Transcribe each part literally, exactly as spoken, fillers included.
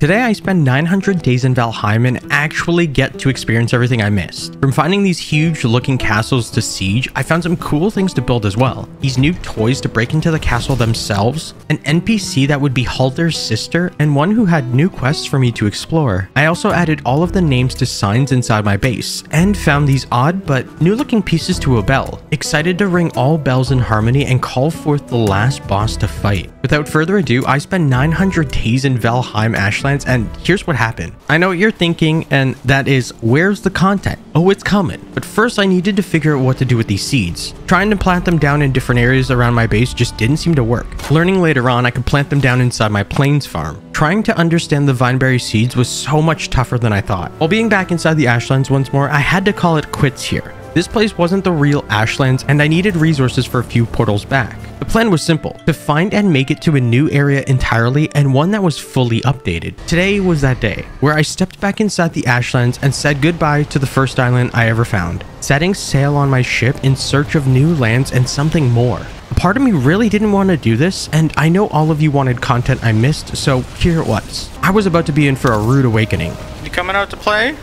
Today I spend nine hundred days in Valheim and actually get to experience everything I missed. From finding these huge looking castles to siege, I found some cool things to build as well. These new toys to break into the castle themselves, an N P C that would be Halter's sister, and one who had new quests for me to explore. I also added all of the names to signs inside my base, and found these odd but new looking pieces to a bell. Excited to ring all bells in harmony and call forth the last boss to fight. Without further ado, I spent nine hundred days in Valheim Ashlands. And here's what happened. I know what you're thinking, and that is, where's the content? Oh, it's coming. But first I needed to figure out what to do with these seeds. Trying to plant them down in different areas around my base just didn't seem to work. Learning later on I could plant them down inside my plains farm. Trying to understand the vineberry seeds was so much tougher than I thought. While being back inside the Ashlands once more, I had to call it quits here. This place wasn't the real Ashlands, and I needed resources for a few portals back. The plan was simple, to find and make it to a new area entirely, and one that was fully updated. Today was that day, where I stepped back inside the Ashlands and said goodbye to the first island I ever found, setting sail on my ship in search of new lands and something more. A part of me really didn't want to do this, and I know all of you wanted content I missed, so here it was. I was about to be in for a rude awakening. You coming out to play?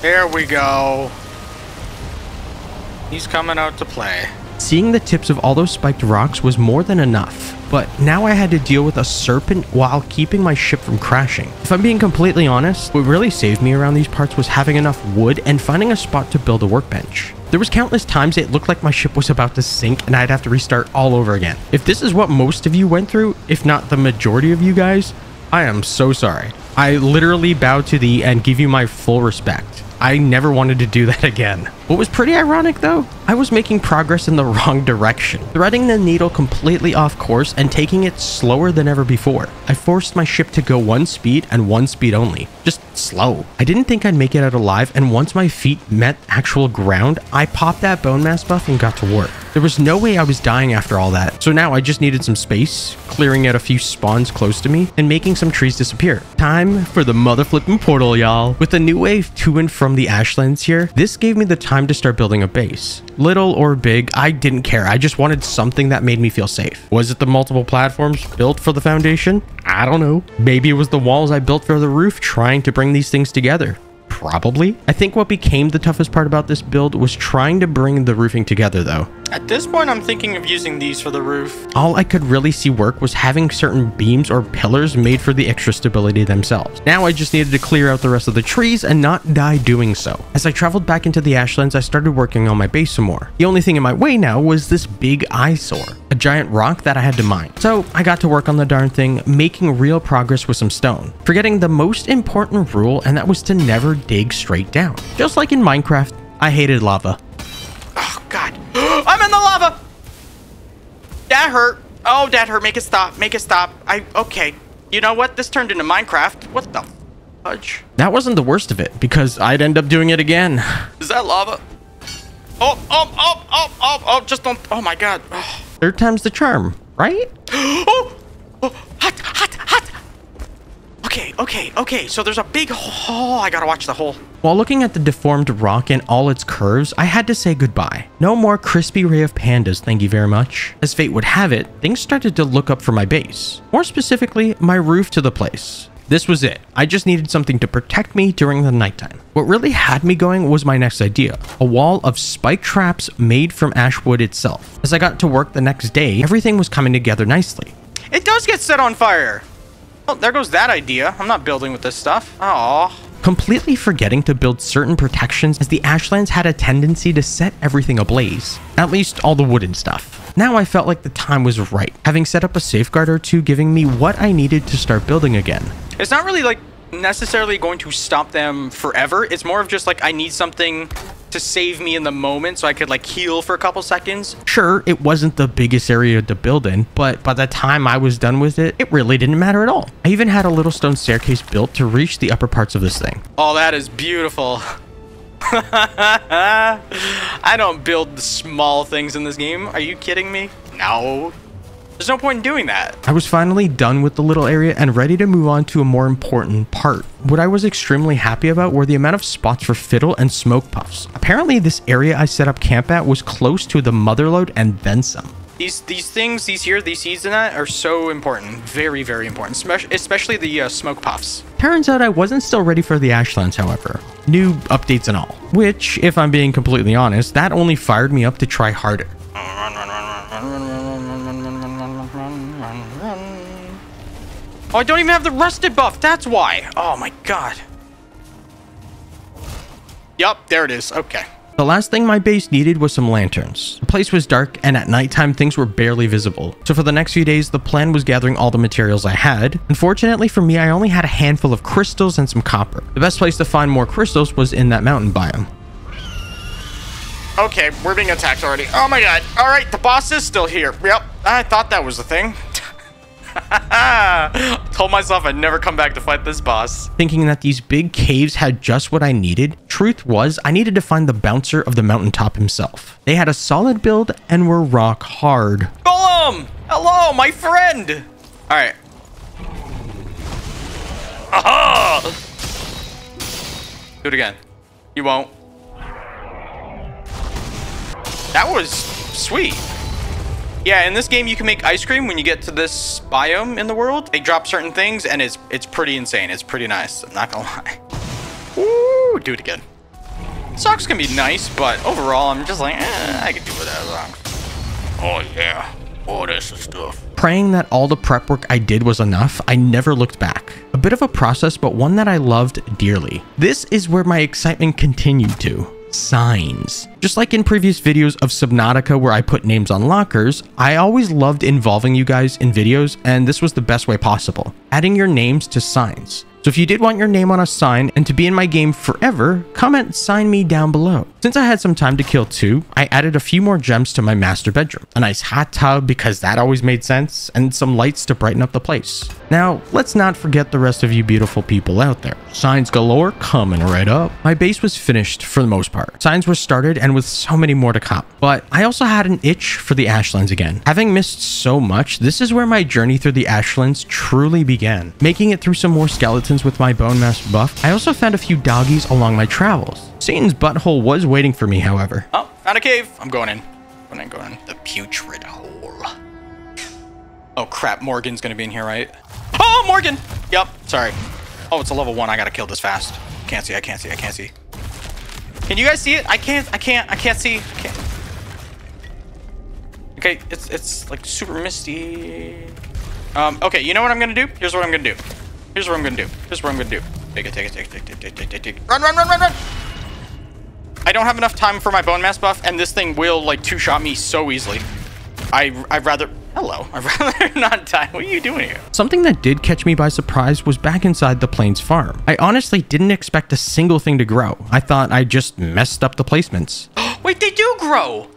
There we go. He's coming out to play. Seeing the tips of all those spiked rocks was more than enough, but now I had to deal with a serpent while keeping my ship from crashing. If I'm being completely honest, what really saved me around these parts was having enough wood and finding a spot to build a workbench. There was countless times it looked like my ship was about to sink and I'd have to restart all over again. If this is what most of you went through, if not the majority of you guys, I am so sorry. I literally bow to thee and give you my full respect. I never wanted to do that again. What was pretty ironic though, I was making progress in the wrong direction, threading the needle completely off course and taking it slower than ever before. I forced my ship to go one speed and one speed only, just slow. I didn't think I'd make it out alive, and once my feet met actual ground, I popped that bone mass buff and got to work. There was no way I was dying after all that, so now I just needed some space, clearing out a few spawns close to me, and making some trees disappear. Time for the motherflippin' portal, y'all. With a new wave to and from the Ashlands here, this gave me the time to start building a base. Little or big, I didn't care. I just wanted something that made me feel safe. Was it the multiple platforms built for the foundation? I don't know. Maybe it was the walls I built for the roof trying to bring these things together. Probably. I think what became the toughest part about this build was trying to bring the roofing together though. At this point, I'm thinking of using these for the roof. All I could really see work was having certain beams or pillars made for the extra stability themselves. Now I just needed to clear out the rest of the trees and not die doing so. As I traveled back into the Ashlands, I started working on my base some more. The only thing in my way now was this big eyesore, a giant rock that I had to mine. So I got to work on the darn thing, making real progress with some stone, forgetting the most important rule, and that was to never dig straight down. Just like in Minecraft, I hated lava. Oh God, I'm in the lava. That hurt. Oh, that hurt. Make it stop. Make it stop. I, okay. You know what? This turned into Minecraft. What the fudge? That wasn't the worst of it, because I'd end up doing it again. Is that lava? Oh, oh, oh, oh, oh, oh, just don't. Oh my God. Oh. Third time's the charm, right? Oh, oh, hot, hot, hot. Okay, okay, okay, so there's a big hole. I gotta watch the hole. While looking at the deformed rock and all its curves, I had to say goodbye. No more crispy Rayofpandas, thank you very much. As fate would have it, things started to look up for my base. More specifically, my roof to the place. This was it. I just needed something to protect me during the nighttime. What really had me going was my next idea, a wall of spike traps made from ash wood itself. As I got to work the next day, everything was coming together nicely. It does get set on fire. Well, there goes that idea. I'm not building with this stuff. Aww. Completely forgetting to build certain protections, as the Ashlands had a tendency to set everything ablaze. At least all the wooden stuff. Now I felt like the time was right, having set up a safeguard or two, giving me what I needed to start building again. It's not really like necessarily going to stop them forever. It's more of just like I need something to save me in the moment so I could like heal for a couple seconds. Sure, it wasn't the biggest area to build in, but by the time I was done with it, it really didn't matter at all. I even had a little stone staircase built to reach the upper parts of this thing. Oh, that is beautiful. I don't build small things in this game. Are you kidding me? No. There's no point in doing that. I was finally done with the little area and ready to move on to a more important part. What I was extremely happy about were the amount of spots for fiddle and smoke puffs. Apparently this area I set up camp at was close to the motherlode and then some. These these things, these here, these seeds and that are so important. Very, very important. Especially the uh, smoke puffs. Turns out I wasn't still ready for the Ashlands, however. New updates and all. Which, if I'm being completely honest, that only fired me up to try harder. Oh, I don't even have the rusted buff. That's why. Oh my god. Yup, there it is. Okay. The last thing my base needed was some lanterns. The place was dark, and at nighttime things were barely visible. So for the next few days, the plan was gathering all the materials I had. Unfortunately for me, I only had a handful of crystals and some copper. The best place to find more crystals was in that mountain biome. Okay, we're being attacked already. Oh my god. Alright, the boss is still here. Yep, I thought that was the thing. Told myself I'd never come back to fight this boss. Thinking that these big caves had just what I needed, truth was I needed to find the bouncer of the mountaintop himself. They had a solid build and were rock hard. Golem! Hello, my friend! Alright. Aha! Do it again. You won't. That was sweet. Yeah, in this game, you can make ice cream when you get to this biome in the world. They drop certain things, and it's it's pretty insane. It's pretty nice. I'm not gonna lie. Ooh, do it again. Socks can be nice, but overall, I'm just like, eh, I could do without socks. Oh, yeah. Oh, that's the stuff. Praying that all the prep work I did was enough, I never looked back. A bit of a process, but one that I loved dearly. This is where my excitement continued to. Signs. Just like in previous videos of Subnautica where I put names on lockers, I always loved involving you guys in videos, and this was the best way possible, adding your names to signs. So if you did want your name on a sign and to be in my game forever, comment sign me down below. Since I had some time to kill too, I added a few more gems to my master bedroom. A nice hot tub because that always made sense, and some lights to brighten up the place. Now, let's not forget the rest of you beautiful people out there. Signs galore coming right up. My base was finished for the most part. Signs were started and with so many more to come. But I also had an itch for the Ashlands again. Having missed so much, this is where my journey through the Ashlands truly began. Making it through some more skeletons with my bone mass buff, I also found a few doggies along my travels. Satan's butthole was waiting for me, however. Oh, found a cave. I'm going in. Going in, going in. The putrid hole. Oh crap, Morgan's gonna be in here, right? Oh, Morgan! Yep, sorry. Oh, it's a level one. I gotta kill this fast. Can't see, I can't see, I can't see. Can you guys see it? I can't, I can't, I can't see. I can't. Okay, it's, it's like super misty. Um, okay, you know what I'm gonna do? Here's what I'm gonna do. Here's what I'm gonna do. Here's what I'm gonna do. Take it, take it, take it, take it, take it, take it, take it. Run, run, run, run, run! I don't have enough time for my bone mass buff, and this thing will, like, two-shot me so easily. I, I'd rather... Hello. I'd rather not die. What are you doing here? Something that did catch me by surprise was back inside the Plains farm. I honestly didn't expect a single thing to grow. I thought I just messed up the placements. Wait, they do grow!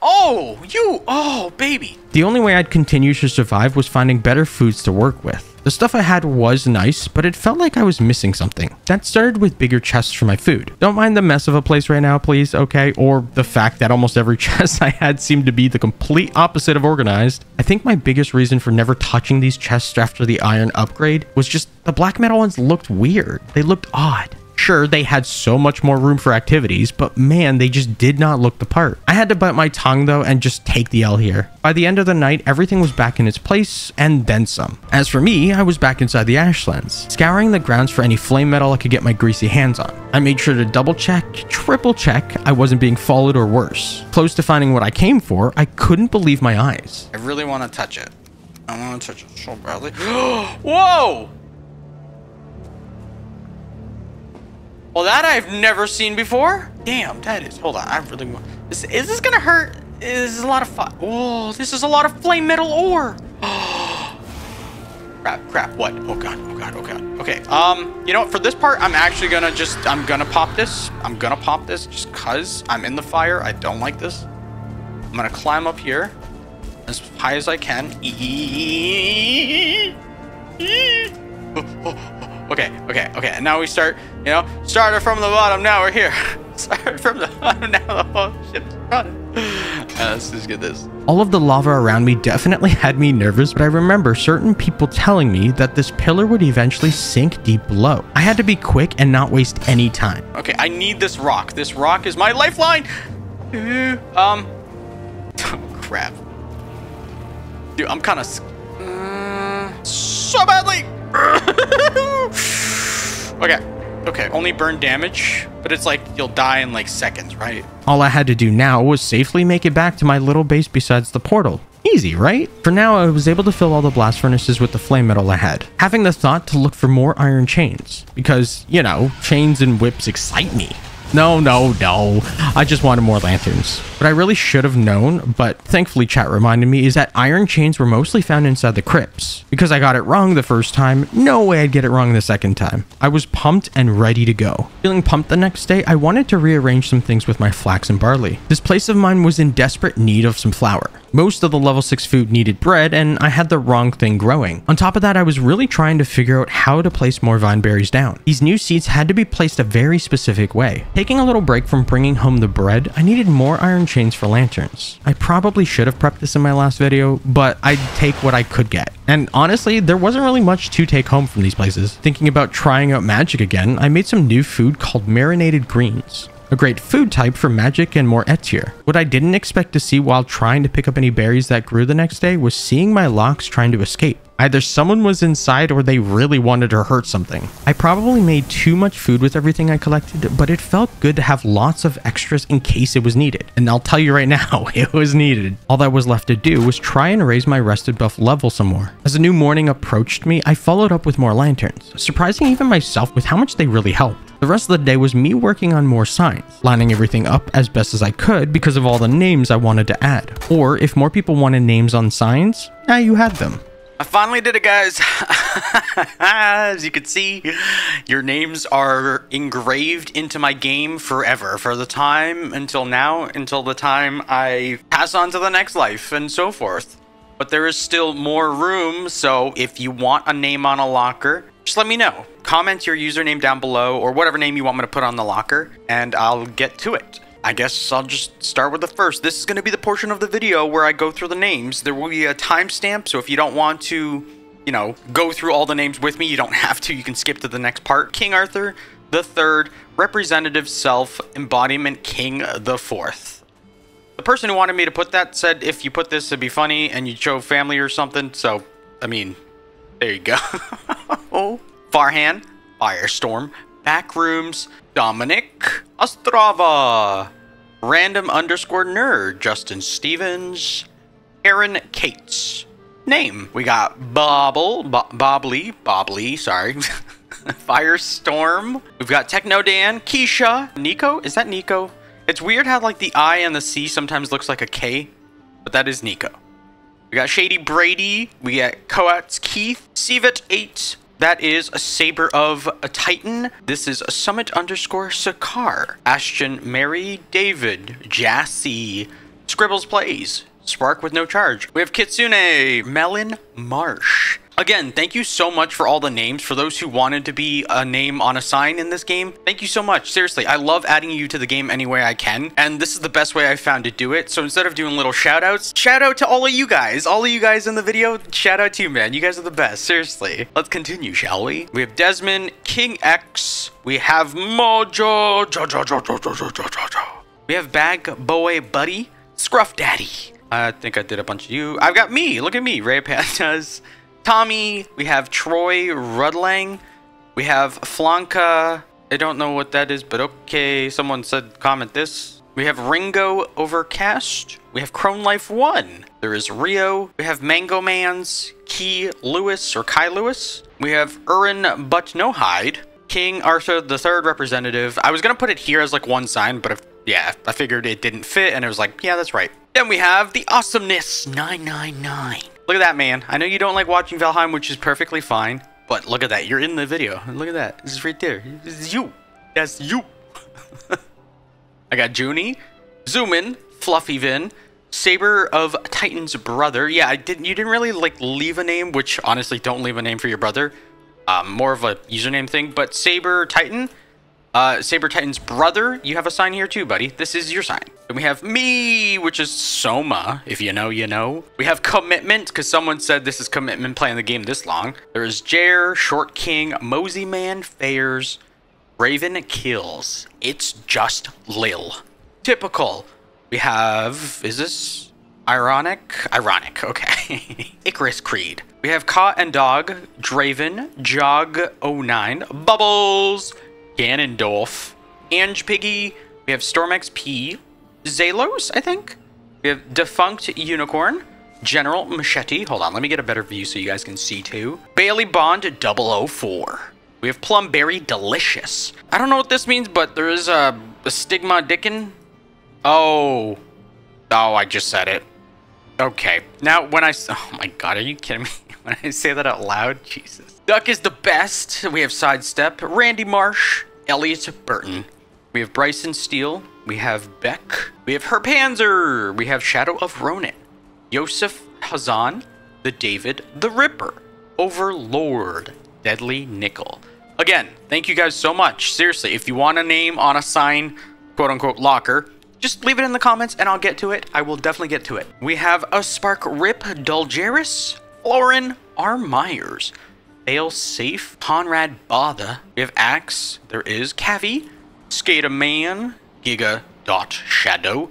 Oh, you... Oh, baby. The only way I'd continue to survive was finding better foods to work with. The stuff I had was nice, but it felt like I was missing something. That started with bigger chests for my food. Don't mind the mess of a place right now, please, okay? Or the fact that almost every chest I had seemed to be the complete opposite of organized. I think my biggest reason for never touching these chests after the iron upgrade was just the black metal ones looked weird. They looked odd. Sure, they had so much more room for activities, but man, they just did not look the part. I had to bite my tongue though and just take the L here. By the end of the night, everything was back in its place and then some. As for me, I was back inside the Ashlands, scouring the grounds for any flame metal I could get my greasy hands on. I made sure to double check, triple check I wasn't being followed or worse. Close to finding what I came for, I couldn't believe my eyes. I really want to touch it. I want to touch it so badly. Whoa! Well, that I've never seen before. Damn, that is. Hold on, I really want. Is, is this gonna hurt? This is a lot of fun. Oh, this is a lot of flame metal ore. crap, crap. What? Oh god, oh god, oh god. Okay. Um, you know what? For this part, I'm actually gonna just. I'm gonna pop this. I'm gonna pop this just cause I'm in the fire. I don't like this. I'm gonna climb up here as high as I can. Okay, okay, okay. And now we start, you know, started from the bottom, now we're here. Started from the bottom, now the whole ship's running. Yeah, let's just get this. All of the lava around me definitely had me nervous, but I remember certain people telling me that this pillar would eventually sink deep below. I had to be quick and not waste any time. Okay, I need this rock. This rock is my lifeline. Um, oh, crap. Dude, I'm kind of uh, so badly. Okay, okay, only burn damage, but it's like you'll die in like seconds, right? All I had to do now was safely make it back to my little base besides the portal. Easy, right? For now, I was able to fill all the blast furnaces with the flame metal I had, having the thought to look for more iron chains, because, you know, chains and whips excite me. No, no, no. I just wanted more lanterns. But I really should have known, but thankfully chat reminded me, is that iron chains were mostly found inside the crypts. Because I got it wrong the first time, no way I'd get it wrong the second time. I was pumped and ready to go. Feeling pumped the next day, I wanted to rearrange some things with my flax and barley. This place of mine was in desperate need of some flour. Most of the level six food needed bread, and I had the wrong thing growing. On top of that, I was really trying to figure out how to place more vine berries down. These new seeds had to be placed a very specific way. Taking a little break from bringing home the bread, I needed more iron chains for lanterns. I probably should have prepped this in my last video, but I'd take what I could get. And honestly, there wasn't really much to take home from these places. Thinking about trying out magic again, I made some new food called marinated greens. A great food type for magic and more et tier. What I didn't expect to see while trying to pick up any berries that grew the next day was seeing my locks trying to escape. Either someone was inside or they really wanted to hurt something. I probably made too much food with everything I collected, but it felt good to have lots of extras in case it was needed. And I'll tell you right now, it was needed. All that was left to do was try and raise my rested buff level some more. As the new morning approached me, I followed up with more lanterns, surprising even myself with how much they really helped. The rest of the day was me working on more signs, lining everything up as best as I could because of all the names I wanted to add. Or if more people wanted names on signs, now you had them. I finally did it, guys. As you can see, your names are engraved into my game forever, for the time until now, until the time I pass on to the next life and so forth. But there is still more room, so if you want a name on a locker, just let me know. Comment your username down below or whatever name you want me to put on the locker, and I'll get to it. I guess I'll just start with the first. This is going to be the portion of the video where I go through the names. There will be a timestamp, so if you don't want to, you know, go through all the names with me, you don't have to. You can skip to the next part. King Arthur the Third, Representative Self, Embodiment King the Fourth. The person who wanted me to put that said if you put this, it'd be funny, and you'd show family or something, so, I mean, there you go. Oh. Farhan, Firestorm, Backrooms, Dominic, Ostrava, Random Underscore Nerd, Justin Stevens, Aaron Cates. Name, we got Bobble, Bo Bobbly, Bobbly, sorry, Firestorm. We've got Techno Dan, Keisha, Nico, is that Nico? It's weird how like the I and the C sometimes looks like a K, but that is Nico. We got Shady Brady, we got Coats Keith, Sivet eight. That is a Saber of a Titan. This is a Summit underscore Sakar. Ashton Mary David. Jassy. Scribbles Plays. Spark with no charge. We have Kitsune. Melon Marsh. Again, thank you so much for all the names. For those who wanted to be a name on a sign in this game, thank you so much. Seriously, I love adding you to the game any way I can. And this is the best way I found to do it. So instead of doing little shout outs, shout out to all of you guys. All of you guys in the video, shout out to you, man. You guys are the best. Seriously. Let's continue, shall we? We have Desmond, King X. We have Mojo. Jo, jo, jo, jo, jo, jo, jo, jo. We have Bag Boy Buddy. Scruff Daddy. I think I did a bunch of you. I've got me. Look at me. Rayofpandas. Tommy. We have Troy Rudlang. We have Flanka. I don't know what that is, but okay. Someone said comment this. We have Ringo Overcast. We have Chrome Life one. There is Rio. We have Mango Mans. Key Lewis or Kai Lewis. We have Urin But No Hide. King Arthur the Third Representative. I was going to put it here as like one sign, but if, yeah, I figured it didn't fit and it was like, yeah, that's right. Then we have the Awesomeness nine nine nine. Look at that, man. I know you don't like watching Valheim, which is perfectly fine, but look at that. You're in the video. Look at that. This is right there. This is you. That's you. I got Junie, Zoomin, Fluffyvin, Saber of Titan's brother. Yeah, I didn't. You didn't really like leave a name, which honestly, don't leave a name for your brother. Um, more of a username thing. But Saber Titan, uh, Saber Titan's brother. You have a sign here too, buddy. This is your sign. And we have me, which is Soma. If you know, you know. We have Commitment, because someone said this is Commitment playing the game this long. There is Jer, Short King, Mosey Man, Fairs, Raven Kills. It's just Lil. Typical. We have, is this ironic? Ironic, okay. Icarus Creed. We have Caught and Dog, Draven, Jog oh nine, Bubbles, Ganondorf, Ange Piggy. We have Storm X P, Zalos, I think. We have Defunct Unicorn, General Machete. Hold on, let me get a better view so you guys can see too. Bailey Bond double oh four. We have Plumberry Delicious. I don't know what this means, but there is a, a Stigma Dickin. Oh. Oh, I just said it. Okay. Now, when I... Oh my god, are you kidding me? When I say that out loud? Jesus. Duck is the best. We have Sidestep, Randy Marsh, Elliot Burton. We have Bryson Steele. We have Beck. We have Herpanzer. We have Shadow of Ronin. Yosef Hazan. The David. The Ripper. Overlord. Deadly Nickel. Again, thank you guys so much. Seriously, if you want a name on a sign, quote-unquote locker, just leave it in the comments and I'll get to it. I will definitely get to it. We have a Spark Rip, Dulgeris, Lauren R. Myers, Fail Safe, Conrad Botha. We have Axe. There is Cavi, Skater Man, Giga Dot Shadow,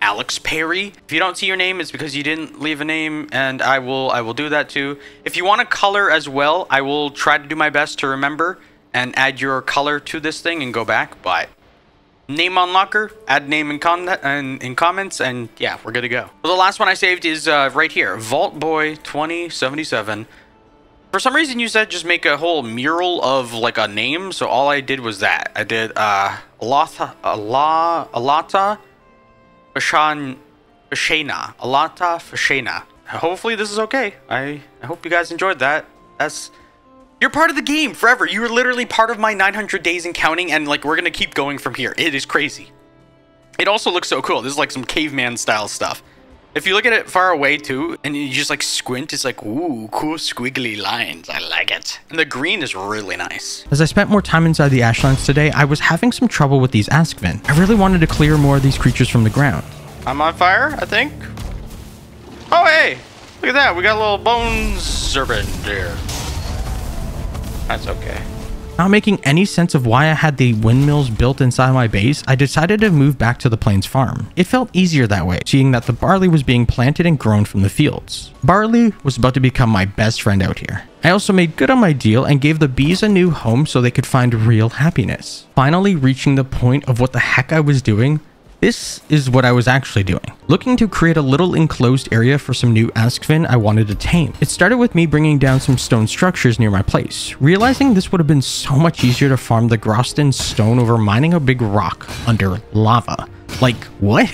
Alex Perry. If you don't see your name, it's because you didn't leave a name, and I will I will do that too. If you want a color as well, I will try to do my best to remember and add your color to this thing and go back. But name on locker, add name in con and in comments, and yeah, we're good to go. Well, the last one I saved is uh, right here, Vault Boy twenty seventy-seven. For some reason, you said just make a whole mural of like a name, so all I did was that. I did uh, Alata, Ala, Alata. Fashan, Fashena, Alata Fashena. Hopefully this is okay. I, I hope you guys enjoyed that. That's, you're part of the game forever. You were literally part of my nine hundred days and counting, and like, we're gonna keep going from here. It is crazy. It also looks so cool. This is like some caveman style stuff. If you look at it far away too, and you just like squint, it's like, ooh, cool squiggly lines. I like it. And the green is really nice. As I spent more time inside the Ashlands today, I was having some trouble with these Askven. I really wanted to clear more of these creatures from the ground. I'm on fire, I think. Oh, hey, look at that. We got a little bone serpent here. That's okay. Not making any sense of why I had the windmills built inside my base, I decided to move back to the Plains farm. It felt easier that way, seeing that the barley was being planted and grown from the fields. Barley was about to become my best friend out here. I also made good on my deal and gave the bees a new home so they could find real happiness. Finally reaching the point of what the heck I was doing, this is what I was actually doing. Looking to create a little enclosed area for some new Askven I wanted to tame. It started with me bringing down some stone structures near my place, realizing this would have been so much easier to farm the Groston stone over mining a big rock under lava. Like, what?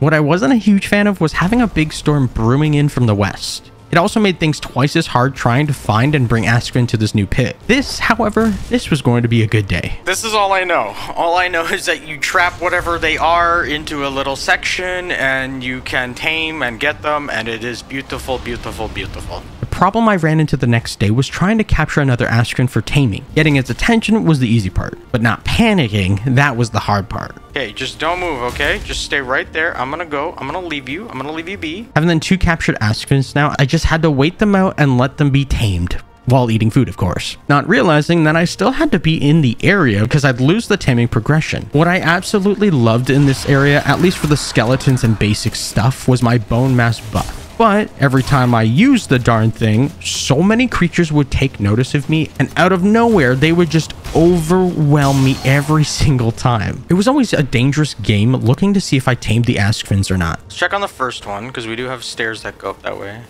What I wasn't a huge fan of was having a big storm brewing in from the west. It also made things twice as hard trying to find and bring Askven to this new pit. This, however, this was going to be a good day. This is all I know. All I know is that you trap whatever they are into a little section and you can tame and get them, and it is beautiful, beautiful, beautiful. The problem I ran into the next day was trying to capture another Askven for taming. Getting its attention was the easy part, but not panicking, that was the hard part. Okay, just don't move, okay? Just stay right there. I'm gonna go. I'm gonna leave you. I'm gonna leave you be. Having then two captured Askvens now, I just had to wait them out and let them be tamed. While eating food, of course. Not realizing that I still had to be in the area because I'd lose the taming progression. What I absolutely loved in this area, at least for the skeletons and basic stuff, was my bone mass buff. But every time I used the darn thing, so many creatures would take notice of me, and out of nowhere, they would just overwhelm me every single time. It was always a dangerous game looking to see if I tamed the Askvens or not. Let's check on the first one, because we do have stairs that go up that way.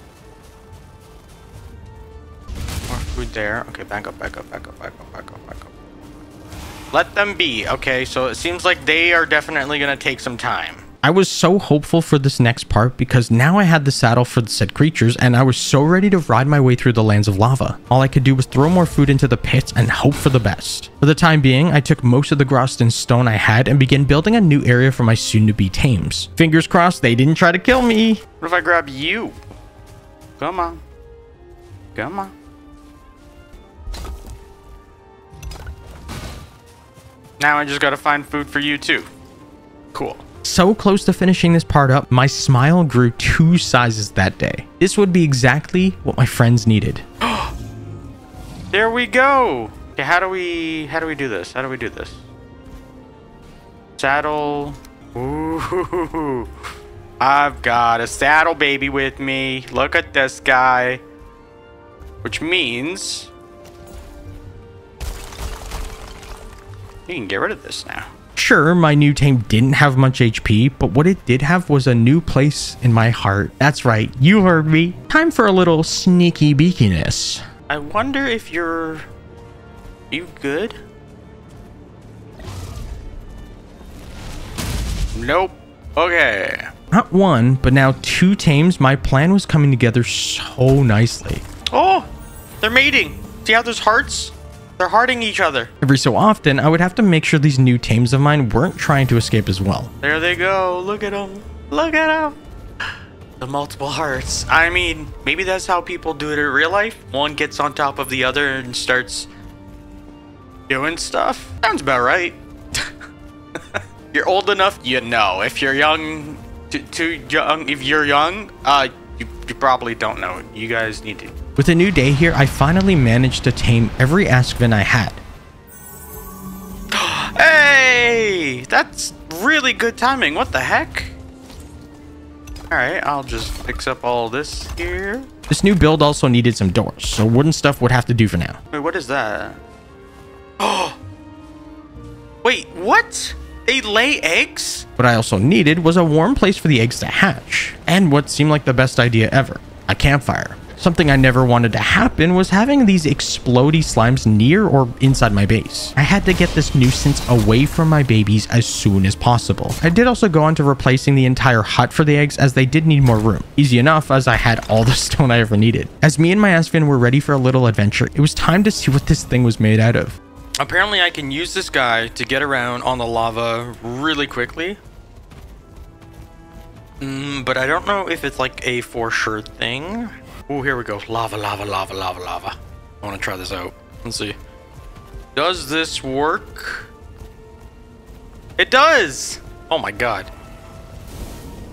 More food there. Okay, back up, back up, back up, back up, back up, back up. Let them be. Okay, so it seems like they are definitely going to take some time. I was so hopeful for this next part because now I had the saddle for the said creatures and I was so ready to ride my way through the lands of lava. All I could do was throw more food into the pits and hope for the best. For the time being, I took most of the Groston stone I had and began building a new area for my soon-to-be tames. Fingers crossed they didn't try to kill me. What if I grab you? Come on. Come on. Now I just gotta find food for you too. Cool. So close to finishing this part up, my smile grew two sizes that day. This would be exactly what my friends needed. There we go. Okay, how do we how do we do this? How do we do this? Saddle. Ooh. I've got a saddle baby with me. Look at this guy. Which means you can get rid of this now. Sure, my new tame didn't have much H P, but what it did have was a new place in my heart. That's right, you heard me. Time for a little sneaky beakiness. I wonder if you're... you good? Nope. Okay. Not one, but now two tames. My plan was coming together so nicely. Oh, they're mating. See how there's hearts? They're hearting each other. Every so often, I would have to make sure these new tames of mine weren't trying to escape as well. There they go. Look at them. Look at them. The multiple hearts. I mean, maybe that's how people do it in real life. One gets on top of the other and starts doing stuff. Sounds about right. You're old enough, you know. If you're young, too, too young, if you're young, uh, you, you probably don't know. You guys need to. With a new day here, I finally managed to tame every Askven I had. Hey! That's really good timing. What the heck? Alright, I'll just fix up all this here. This new build also needed some doors, so wooden stuff would have to do for now. Wait, what is that? Oh! Wait, what? They lay eggs? What I also needed was a warm place for the eggs to hatch. And what seemed like the best idea ever, a campfire. Something I never wanted to happen was having these explodey slimes near or inside my base. I had to get this nuisance away from my babies as soon as possible. I did also go on to replacing the entire hut for the eggs as they did need more room. Easy enough as I had all the stone I ever needed. As me and my Askven were ready for a little adventure, it was time to see what this thing was made out of. Apparently I can use this guy to get around on the lava really quickly. Mm, but I don't know if it's like a for sure thing. Oh, here we go. Lava, lava, lava, lava, lava. I want to try this out. Let's see. Does this work? It does! Oh my god.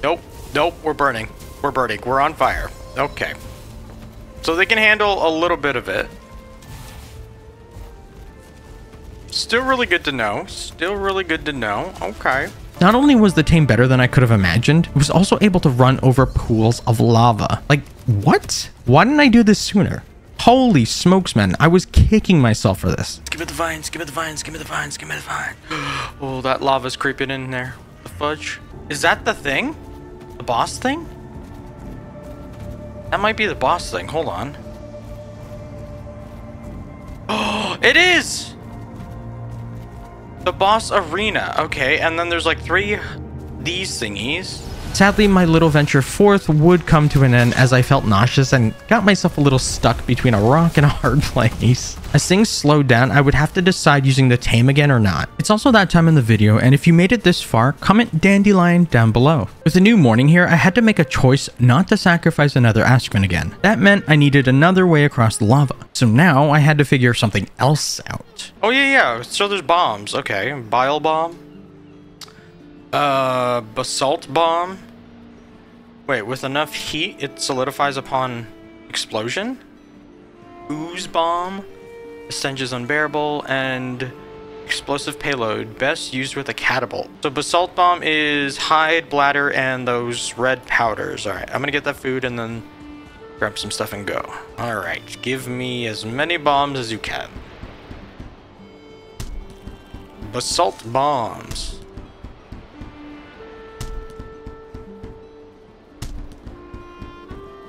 Nope. Nope. We're burning. We're burning. We're on fire. Okay. So they can handle a little bit of it. Still really good to know. Still really good to know. Okay. Not only was the tame better than I could have imagined, it was also able to run over pools of lava. Like, what? Why didn't I do this sooner? Holy smokes, man. I was kicking myself for this. Give me the vines, give me the vines, give me the vines, give me the vine. Oh, that lava's creeping in there. The fudge. Is that the thing? The boss thing? That might be the boss thing. Hold on. Oh, it is! The boss arena. Okay, and then there's like three these thingies. Sadly, my little venture forth would come to an end as I felt nauseous and got myself a little stuck between a rock and a hard place. As things slowed down, I would have to decide using the tame again or not. It's also that time in the video, and if you made it this far, comment dandelion down below. With the new morning here, I had to make a choice not to sacrifice another Askven again. That meant I needed another way across the lava. So now I had to figure something else out. Oh yeah, yeah, so there's bombs. Okay, bile bomb. Uh, basalt bomb. Wait, with enough heat, it solidifies upon explosion. Ooze bomb. The stench is unbearable. And explosive payload, best used with a catapult. So basalt bomb is hide, bladder, and those red powders. All right, I'm gonna get that food and then grab some stuff and go. All right, give me as many bombs as you can. Basalt bombs.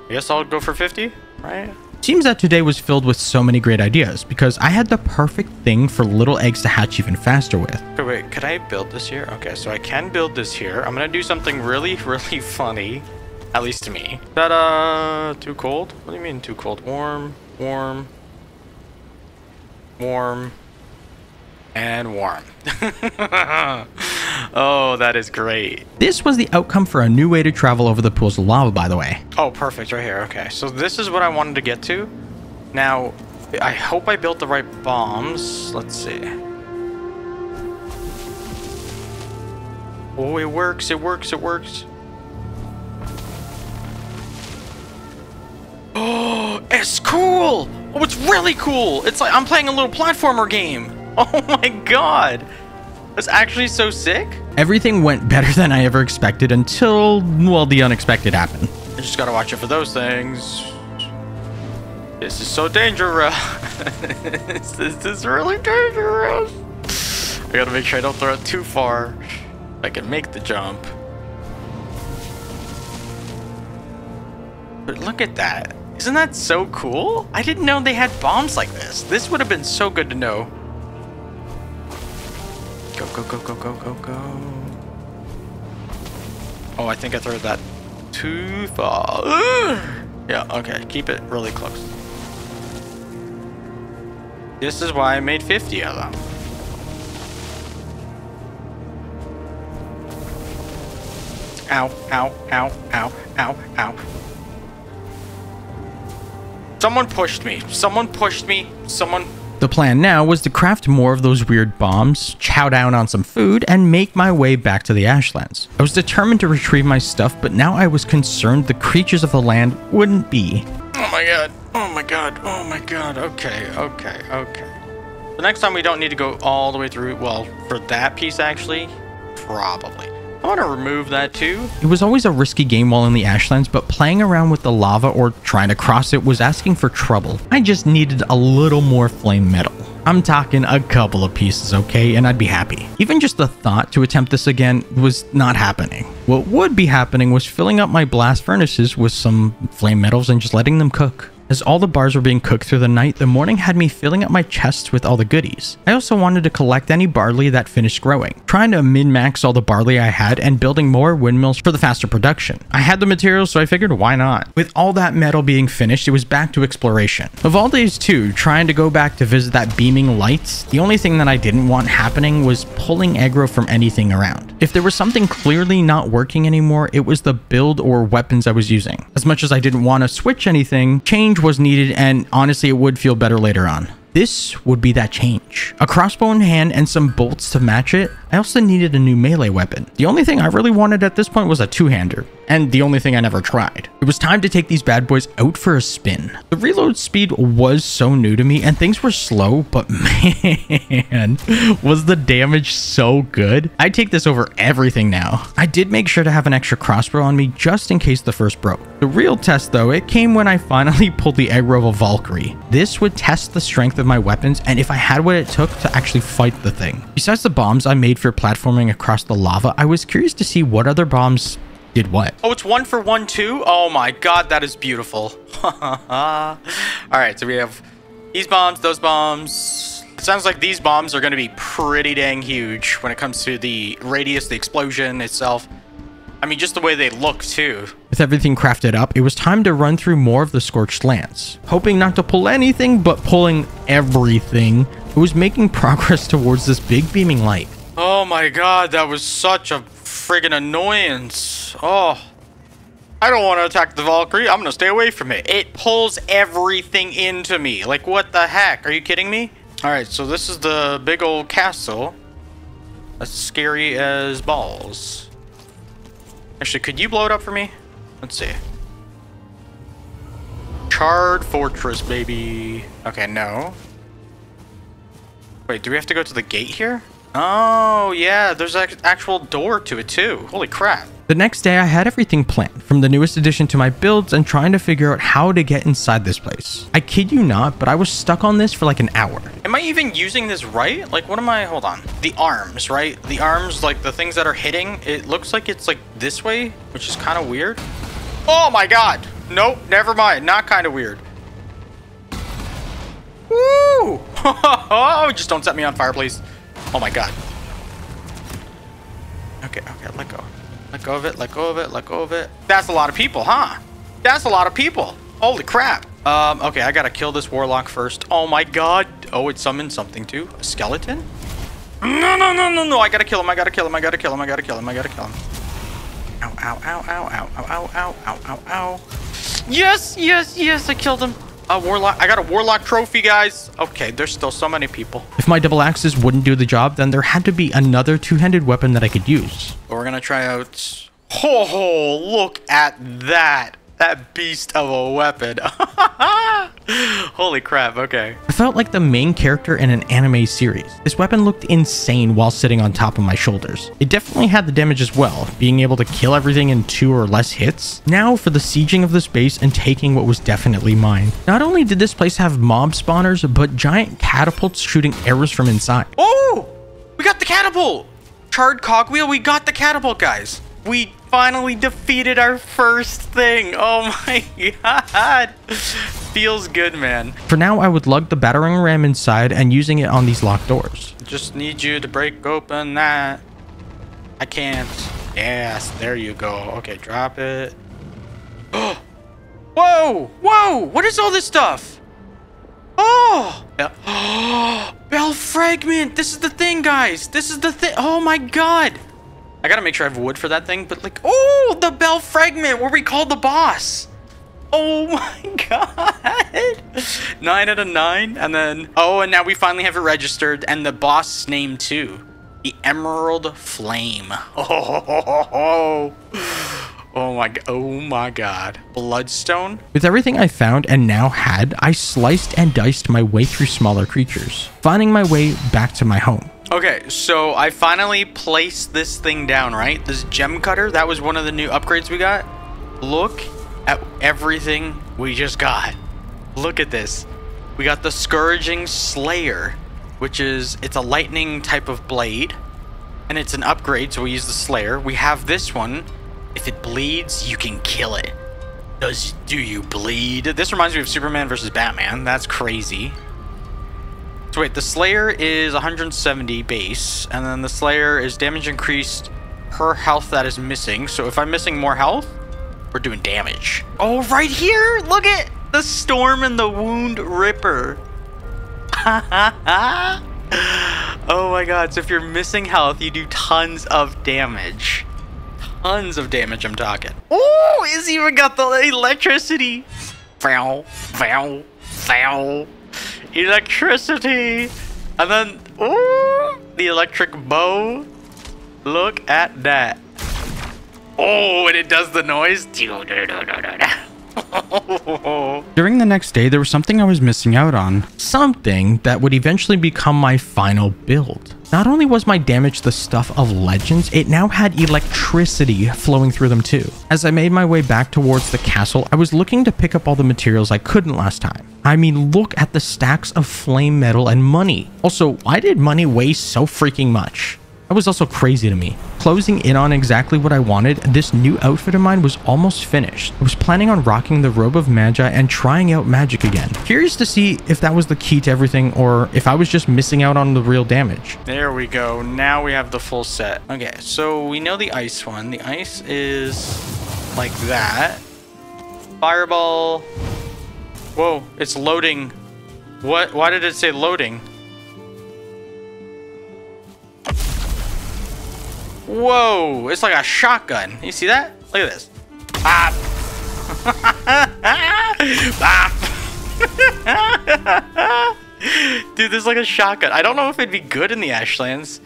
I guess I'll go for fifty, right? Seems that today was filled with so many great ideas because I had the perfect thing for little eggs to hatch even faster with. Okay, wait, could I build this here? Okay, so I can build this here. I'm gonna do something really, really funny, at least to me. Is that uh, too cold? What do you mean too cold? Warm, warm, warm, and warm. Oh, that is great. This was the outcome for a new way to travel over the pools of lava, by the way. Oh, perfect. Right here. Okay, so this is what I wanted to get to. Now, I hope I built the right bombs. Let's see. Oh, it works. It works. It works. Oh, it's cool. Oh, it's really cool. It's like I'm playing a little platformer game. Oh, my God. That's actually so sick. Everything went better than I ever expected until, well, the unexpected happened. I just gotta watch out for those things. This is so dangerous. this, this is really dangerous. I gotta make sure I don't throw it too far. I can make the jump. But look at that. Isn't that so cool? I didn't know they had bombs like this. This would have been so good to know. Go, go, go, go, go, go, go. Oh, I think I threw that too far. Yeah, okay. Keep it really close. This is why I made fifty of them. Ow, ow, ow, ow, ow, ow. Someone pushed me. Someone pushed me. Someone... The plan now was to craft more of those weird bombs, chow down on some food, and make my way back to the Ashlands. I was determined to retrieve my stuff, but now I was concerned the creatures of the land wouldn't be. Oh my god. Oh my god. Oh my god. Okay. Okay. Okay. The next time we don't need to go all the way through, well, for that piece actually, probably. I want to remove that too. It was always a risky game while in the Ashlands, but playing around with the lava or trying to cross it was asking for trouble. I just needed a little more flame metal. I'm talking a couple of pieces, okay, and I'd be happy. Even just the thought to attempt this again was not happening. What would be happening was filling up my blast furnaces with some flame metals and just letting them cook. As all the bars were being cooked through the night, the morning had me filling up my chests with all the goodies. I also wanted to collect any barley that finished growing, trying to min-max all the barley I had and building more windmills for the faster production. I had the materials, so I figured why not? With all that metal being finished, it was back to exploration. Of all days too, trying to go back to visit that beaming light, the only thing that I didn't want happening was pulling aggro from anything around. If there was something clearly not working anymore, it was the build or weapons I was using. As much as I didn't want to switch anything, change was needed, and honestly it would feel better later on. This would be that change. A crossbow in hand and some bolts to match it. I also needed a new melee weapon. The only thing I really wanted at this point was a two-hander, and the only thing I never tried. It was time to take these bad boys out for a spin. The reload speed was so new to me and things were slow, but man, was the damage so good. I take this over everything now. I did make sure to have an extra crossbow on me just in case the first broke. The real test though, it came when I finally pulled the aggro of a Valkyrie. This would test the strength of my weapons and if I had what it took to actually fight the thing. Besides the bombs I made for platforming across the lava, I was curious to see what other bombs did what. Oh, it's one for one too? Oh my god, that is beautiful. Alright, so we have these bombs, those bombs. It sounds like these bombs are going to be pretty dang huge when it comes to the radius, the explosion itself. I mean, just the way they look too. With everything crafted up, it was time to run through more of the scorched lands. Hoping not to pull anything, but pulling everything, it was making progress towards this big beaming light. Oh my god, that was such a friggin' annoyance. Oh, I don't want to attack the Valkyrie. I'm gonna stay away from it. It pulls everything into me. Like, what the heck? Are you kidding me? All right, so this is the big old castle. That's scary as balls. Actually, could you blow it up for me? Let's see. Charred fortress, baby. Okay, no. Wait, do we have to go to the gate here? Oh, yeah, there's an actual door to it, too. Holy crap. The next day, I had everything planned, from the newest addition to my builds and trying to figure out how to get inside this place. I kid you not, but I was stuck on this for like an hour. Am I even using this right? Like, what am I? Hold on. The arms, right? The arms, like the things that are hitting, it looks like it's like this way, which is kind of weird. Oh my god. Nope, never mind. Not kind of weird. Woo! Oh, just don't set me on fire, please. Oh my god. Okay, okay, let go. Let go of it, let go of it, let go of it. That's a lot of people, huh? That's a lot of people. Holy crap. Um, okay, I gotta kill this warlock first. Oh my god. Oh, it summoned something too. A skeleton? No, no, no, no, no. I gotta kill him, I gotta kill him, I gotta kill him, I gotta kill him, I gotta kill him. Ow, ow, ow, ow, ow, ow, ow, ow, ow, ow. Yes, yes, yes, I killed him. A warlock. I got a warlock trophy, guys. Okay, there's still so many people. If my double axes wouldn't do the job, then there had to be another two-handed weapon that I could use. But we're gonna try out. Oh, look at that. that beast of a weapon. Holy crap, okay. I felt like the main character in an anime series. This weapon looked insane while sitting on top of my shoulders. It definitely had the damage as well, being able to kill everything in two or less hits. Now for the sieging of this base and taking what was definitely mine. Not only did this place have mob spawners, but giant catapults shooting arrows from inside. Oh! We got the catapult! Charred cogwheel, we got the catapult, guys. We finally defeated our first thing. Oh my god. Feels good, man. For now, I would lug the battering ram inside and using it on these locked doors. Just need you to break open that. I can't. Yes, there you go. Okay, drop it. Whoa! Whoa! What is all this stuff? Oh! Oh! Bell fragment! This is the thing, guys! This is the thing! Oh my god! I gotta make sure I have wood for that thing, but like, oh, the bell fragment where we called the boss. Oh my god. Nine out of nine. And then, oh, and now we finally have it registered and the boss name too. The Emerald Flame. Oh, ho, ho, ho, ho. Oh my, oh my god. Bloodstone. With everything I found and now had, I sliced and diced my way through smaller creatures, finding my way back to my home. Okay, so I finally placed this thing down, right? This gem cutter, that was one of the new upgrades we got. Look at everything we just got. Look at this. We got the Scourging Slayer, which is, it's a lightning type of blade. And it's an upgrade, so we use the Slayer. We have this one. If it bleeds, you can kill it. Does, do you bleed? This reminds me of Superman versus Batman. That's crazy. So wait, the Slayer is one hundred seventy base, and then the Slayer is damage increased per health that is missing. So if I'm missing more health, we're doing damage. Oh, right here! Look at the Storm and the Wound Ripper. Oh my god, so if you're missing health, you do tons of damage. Tons of damage, I'm talking. Oh, it's even got the electricity. Fow, fow, fow. Electricity, and then oh, the electric bow. Look at that. Oh, and it does the noise. During the next day, there was something I was missing out on, something that would eventually become my final build. Not only was my damage the stuff of legends, it now had electricity flowing through them too. As I made my way back towards the castle, I was looking to pick up all the materials I couldn't last time. I mean, look at the stacks of flame metal and money. Also, why did money weigh so freaking much? That was also crazy to me. Closing in on exactly what I wanted, this new outfit of mine was almost finished. I was planning on rocking the Robe of Magi and trying out magic again. Curious to see if that was the key to everything or if I was just missing out on the real damage. There we go. Now we have the full set. Okay, so we know the ice one. The ice is like that. Fireball. Whoa, it's loading. What? Why did it say loading? Whoa, it's like a shotgun. You see that? Look at this. Bop. Bop. Dude, this is like a shotgun. I don't know if it'd be good in the Ashlands,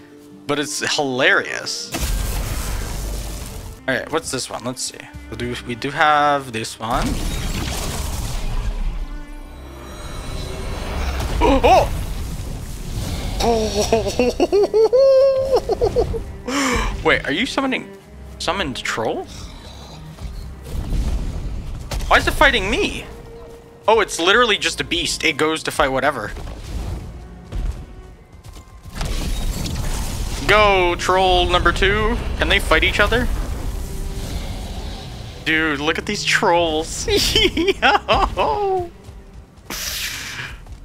but it's hilarious. All right, what's this one? Let's see. We do, we do have this one. Oh! Oh! Wait, are you summoning summoned troll? Why is it fighting me? Oh, it's literally just a beast. It goes to fight whatever. Go, troll number two. Can they fight each other? Dude, look at these trolls.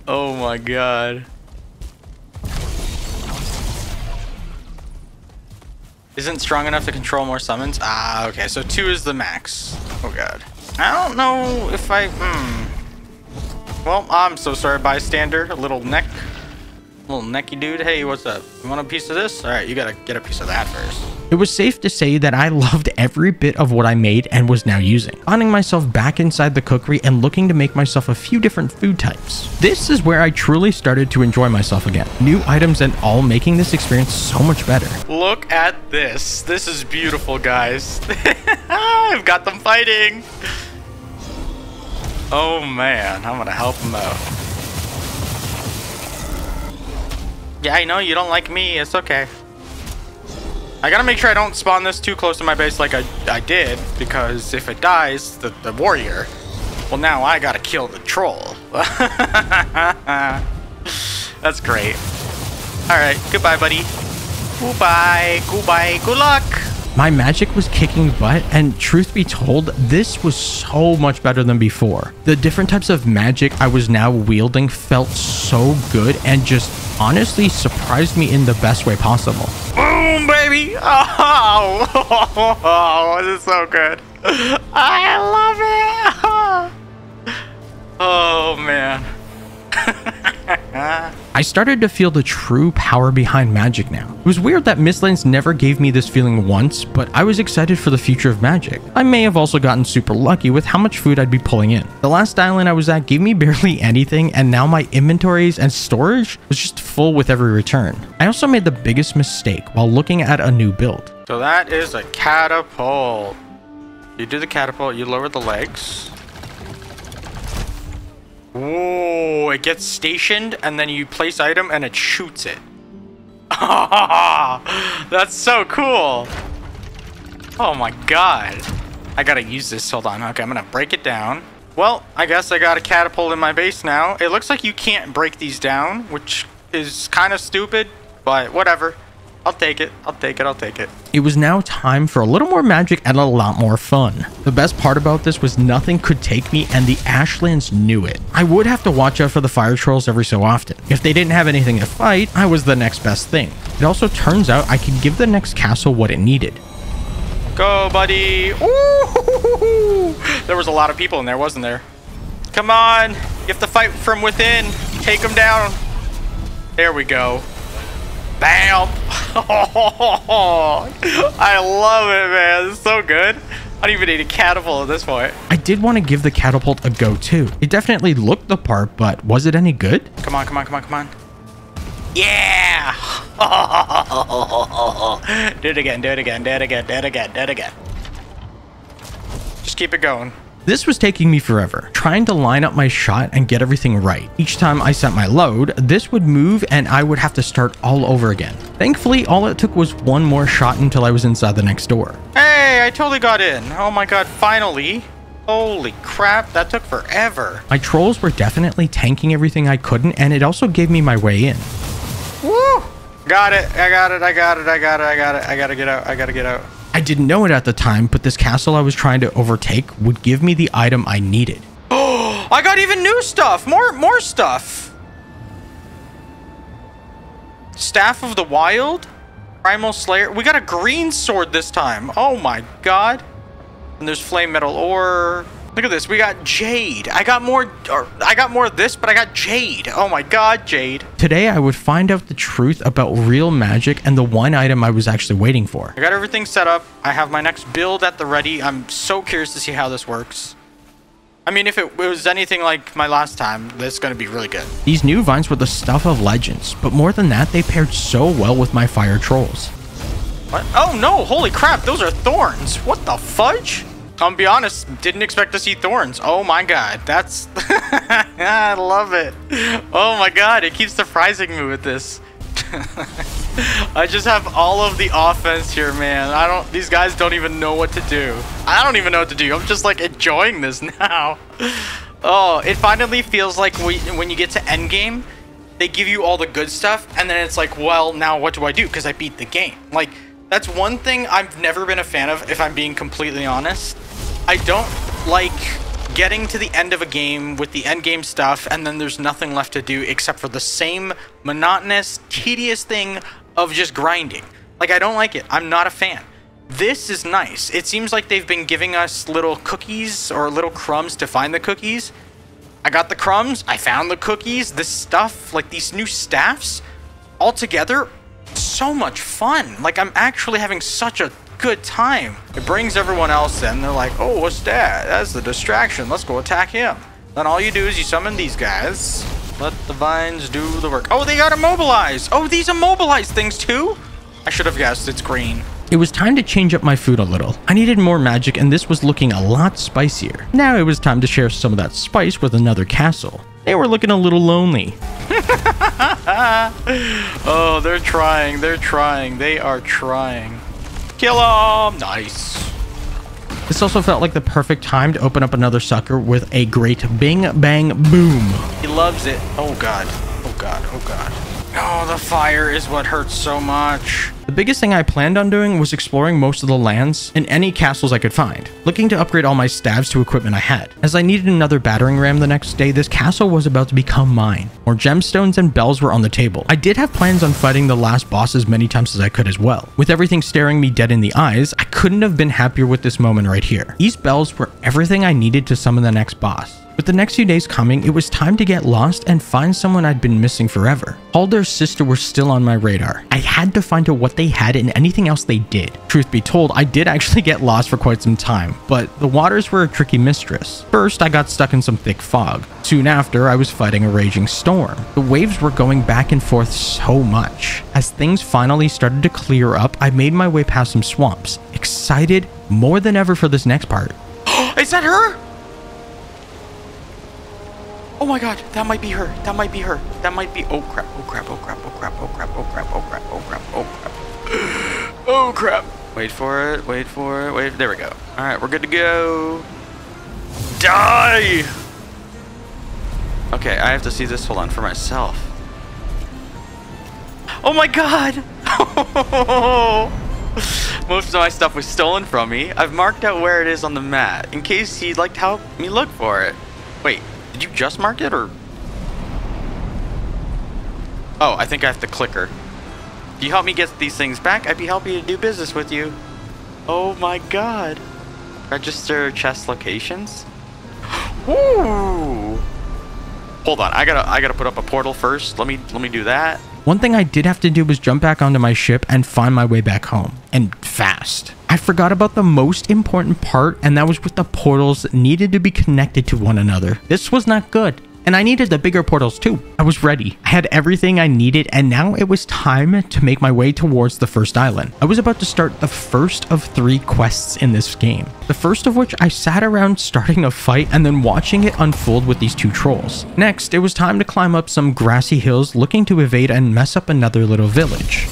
Oh my god. Isn't strong enough to control more summons? Ah, okay, so two is the max. Oh god. I don't know if I, hmm. Well, I'm so sorry, bystander. A little neck, little necky dude. Hey, what's up? You want a piece of this? All right, you gotta get a piece of that first. It was safe to say that I loved every bit of what I made and was now using. Finding myself back inside the cookery and looking to make myself a few different food types. This is where I truly started to enjoy myself again. New items and all making this experience so much better. Look at this. This is beautiful, guys. I've got them fighting. Oh man, I'm gonna help him out. Yeah, I know you don't like me, it's okay. I gotta make sure I don't spawn this too close to my base like I, I did, because if it dies, the, the warrior, well now I gotta kill the troll. That's great. Alright, goodbye buddy. Goodbye, goodbye, good luck. My magic was kicking butt, and truth be told, this was so much better than before. The different types of magic I was now wielding felt so good and just honestly surprised me in the best way possible. Boom, baby! Oh, oh, oh, oh, this is so good. I love it! Oh, man. I started to feel the true power behind magic now. It was weird that Mistlands never gave me this feeling once, but I was excited for the future of magic. I may have also gotten super lucky with how much food I'd be pulling in. The last island I was at gave me barely anything, and now my inventories and storage was just full with every return. I also made the biggest mistake while looking at a new build. So that is a catapult. You do the catapult, you lower the legs. Whoa, it gets stationed and then you place item and it shoots it. That's so cool. Oh my god. I gotta use this. Hold on. Okay, I'm gonna break it down. Well, I guess I got a catapult in my base now. It looks like you can't break these down, which is kind of stupid, but whatever. I'll take it. I'll take it. I'll take it. It was now time for a little more magic and a lot more fun. The best part about this was nothing could take me, and the Ashlands knew it. I would have to watch out for the fire trolls every so often. If they didn't have anything to fight, I was the next best thing. It also turns out I could give the next castle what it needed. Go, buddy. Ooh, there was a lot of people in there, wasn't there? Come on. You have to fight from within. Take them down. There we go. Bam! Oh, I love it, man. It's so good. I don't even need a catapult at this point. I did want to give the catapult a go, too. It definitely looked the part, but was it any good? Come on, come on, come on, come on. Yeah! Oh, do it again, do it again, do it again, do it again, do it again. Just keep it going. This was taking me forever, trying to line up my shot and get everything right. Each time I sent my load, this would move and I would have to start all over again. Thankfully, all it took was one more shot until I was inside the next door. Hey, I totally got in. Oh my god, finally. Holy crap, that took forever. My trolls were definitely tanking everything I couldn't, and it also gave me my way in. Woo! Got it, I got it, I got it, I got it, I got it. I gotta get out, I gotta get out. I didn't know it at the time, but this castle I was trying to overtake would give me the item I needed. Oh, I got even new stuff. More, more stuff. Staff of the Wild, Primal Slayer. We got a green sword this time. Oh my god. And there's flame metal ore. Look at this. We got jade. I got more, or I got more of this, but I got jade. Oh my god, jade. Today, I would find out the truth about real magic and the one item I was actually waiting for. I got everything set up. I have my next build at the ready. I'm so curious to see how this works. I mean, if it was anything like my last time, this is going to be really good. These new vines were the stuff of legends, but more than that, they paired so well with my fire trolls. What? Oh no, holy crap. Those are thorns. What the fudge? I'll be honest, didn't expect to see thorns. Oh my god, that's... I love it. Oh my god, it keeps surprising me with this. I just have all of the offense here, man. I don't... These guys don't even know what to do. I don't even know what to do. I'm just, like, enjoying this now. Oh, it finally feels like we, when you get to endgame, they give you all the good stuff, and then it's like, well, now what do I do? Because I beat the game. Like, that's one thing I've never been a fan of, if I'm being completely honest. I don't like getting to the end of a game with the end game stuff and then there's nothing left to do except for the same monotonous, tedious thing of just grinding. Like, I don't like it. I'm not a fan. This is nice. It seems like they've been giving us little cookies or little crumbs to find the cookies. I got the crumbs. I found the cookies. This stuff, like these new staffs, all together, so much fun. Like, I'm actually having such a good time. It brings everyone else in. They're like, oh, what's that? That's the distraction. Let's go attack him. Then all you do is you summon these guys. Let the vines do the work. Oh, they got immobilized. Oh, these immobilized things too? I should have guessed it's green. It was time to change up my food a little. I needed more magic, and this was looking a lot spicier. Now it was time to share some of that spice with another castle. They were looking a little lonely. Oh, they're trying. They're trying. They are trying. Kill them. Nice. This also felt like the perfect time to open up another sucker with a great bing, bang, boom. He loves it. Oh, God. Oh, God. Oh, God. Oh, the fire is what hurts so much. The biggest thing I planned on doing was exploring most of the lands and any castles I could find, looking to upgrade all my staves to equipment I had. As I needed another battering ram the next day, this castle was about to become mine. More gemstones and bells were on the table. I did have plans on fighting the last boss as many times as I could as well. With everything staring me dead in the eyes, I couldn't have been happier with this moment right here. These bells were everything I needed to summon the next boss. With the next few days coming, it was time to get lost and find someone I'd been missing forever. Halder's sister was still on my radar. I had to find out what they had and anything else they did. Truth be told, I did actually get lost for quite some time, but the waters were a tricky mistress. First, I got stuck in some thick fog. Soon after, I was fighting a raging storm. The waves were going back and forth so much. As things finally started to clear up, I made my way past some swamps, excited more than ever for this next part. Is that her? Oh my god, that might be her. That might be her. That might be. Oh crap, oh crap, oh crap, oh crap, oh crap, oh crap, oh crap, oh crap, oh crap. Oh crap. Wait for it, wait for it, wait. There we go. Alright, we're good to go. Die! Okay, I have to see this. Hold on, for myself. Oh my god! Most of my stuff was stolen from me. I've marked out where it is on the map in case you'd like to help me look for it. Wait. Did you just mark it, or? Oh, I think I have to click her. Do you help me get these things back? I'd be happy to do business with you. Oh my god. Register chest locations? Ooh. Hold on, I gotta I gotta put up a portal first. Let me let me do that. One thing I did have to do was jump back onto my ship and find my way back home. And fast. I forgot about the most important part, and that was with the portals that needed to be connected to one another. This was not good. And I needed the bigger portals too. I was ready. I had everything I needed, and now it was time to make my way towards the first island. I was about to start the first of three quests in this game. The first of which I sat around starting a fight and then watching it unfold with these two trolls. Next, it was time to climb up some grassy hills looking to evade and mess up another little village.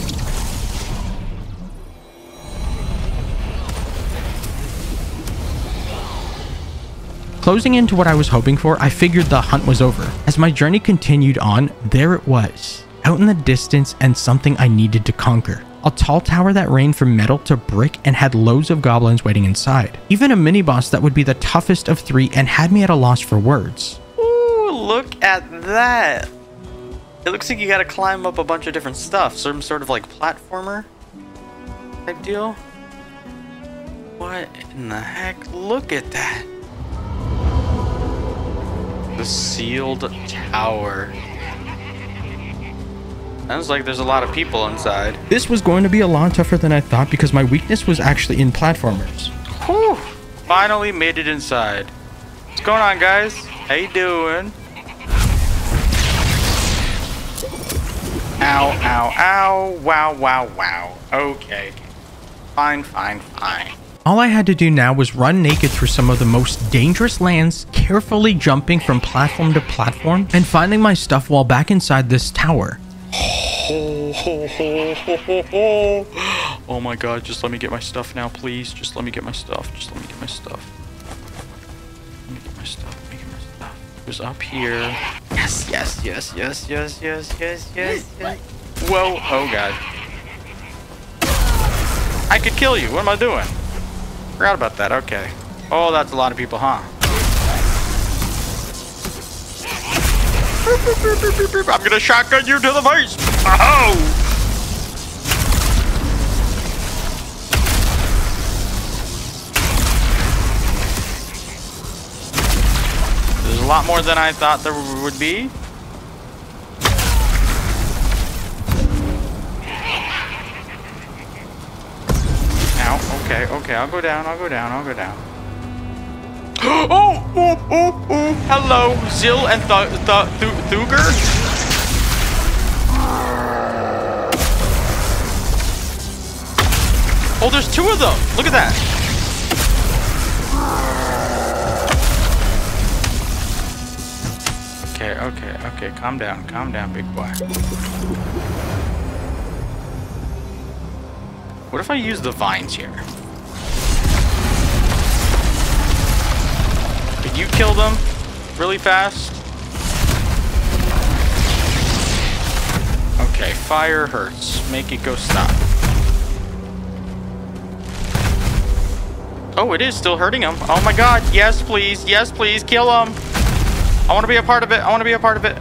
Closing into what I was hoping for, I figured the hunt was over. As my journey continued on, there it was, out in the distance and something I needed to conquer. A tall tower that ranged from metal to brick and had loads of goblins waiting inside. Even a mini-boss that would be the toughest of three and had me at a loss for words. Ooh, look at that. It looks like you gotta climb up a bunch of different stuff. Some sort of like platformer type deal. What in the heck? Look at that. The sealed tower. Sounds like there's a lot of people inside. This was going to be a lot tougher than I thought because my weakness was actually in platformers. Whew! Finally made it inside. What's going on, guys? How you doing? Ow, ow, ow. Wow, wow, wow. Okay. Fine, fine, fine. All I had to do now was run naked through some of the most dangerous lands, carefully jumping from platform to platform, and finding my stuff while back inside this tower. Oh my god, just let me get my stuff now, please. Just let me get my stuff. Just let me get my stuff. Let me get my stuff. Let me get my stuff. It was up here. Yes, yes, yes, yes, yes, yes, yes, yes, yes. Whoa, oh god. I could kill you. What am I doing? Forgot about that, okay. Oh, that's a lot of people, huh? I'm gonna shotgun you to the face! Oh! There's a lot more than I thought there would be. Okay, okay, I'll go down, I'll go down, I'll go down. Oh, oh, oh, oh. Hello, Zill and Th Th Th Thuger? Oh, there's two of them. Look at that. Okay, okay, okay. Calm down. Calm down, big boy. What if I use the vines here? Can you kill them really fast? Okay, fire hurts. Make it go stop. Oh, it is still hurting him. Oh my god. Yes, please. Yes, please. Kill him. I want to be a part of it. I want to be a part of it.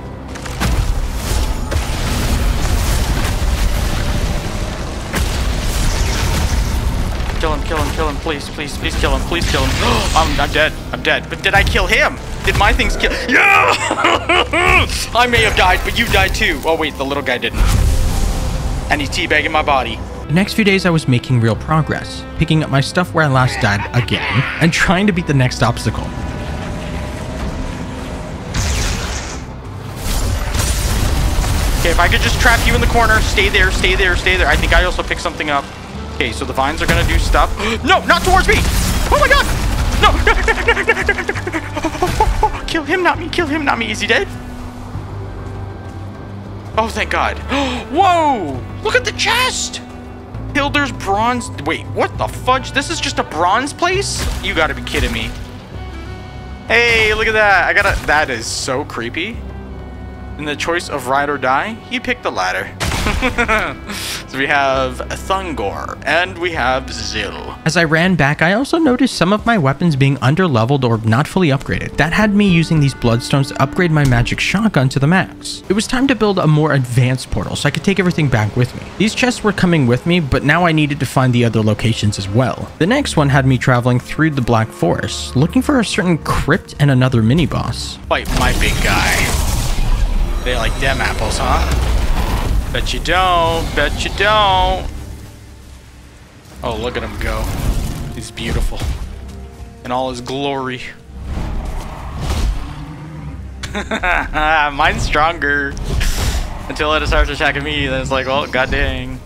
Kill him, kill him, kill him, please, please, please kill him, please kill him. I'm, I'm dead, I'm dead. But did I kill him? Did my things kill? Yeah! I may have died, but you died too. Oh wait, the little guy didn't. And he's teabagging my body. The next few days I was making real progress, picking up my stuff where I last died again, and trying to beat the next obstacle. Okay, if I could just trap you in the corner, stay there, stay there, stay there. I think I also picked something up. Okay, so the vines are gonna do stuff. No, not towards me! Oh my god! No! Kill him, not me, kill him, not me. Is he dead? Oh, thank god. Whoa! Look at the chest! Builder's bronze... Wait, what the fudge? This is just a bronze place? You gotta be kidding me. Hey, look at that. I gotta... That is so creepy. And the choice of ride or die, he picked the latter. So we have Thungor and we have Zil. As I ran back, I also noticed some of my weapons being under-leveled or not fully upgraded. That had me using these bloodstones to upgrade my magic shotgun to the max. It was time to build a more advanced portal so I could take everything back with me. These chests were coming with me, but now I needed to find the other locations as well. The next one had me traveling through the Black Forest, looking for a certain crypt and another mini-boss. Fight my big guy. They like them apples, huh? Bet you don't. Bet you don't. Oh, look at him go. He's beautiful. In all his glory. Mine's stronger. Until it starts attacking me, then it's like, well, god dang.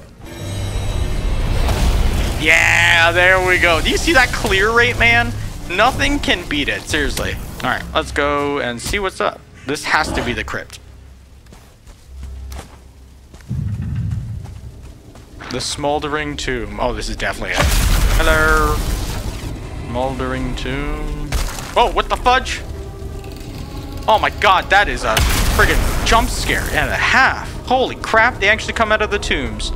Yeah, there we go. Do you see that clear rate, man? Nothing can beat it, seriously. All right, let's go and see what's up. This has to be the crypt. The Smoldering Tomb. Oh, this is definitely it. Hello. Smoldering Tomb. Oh, what the fudge? Oh my god, that is a friggin' jump scare and a half. Holy crap, they actually come out of the tombs.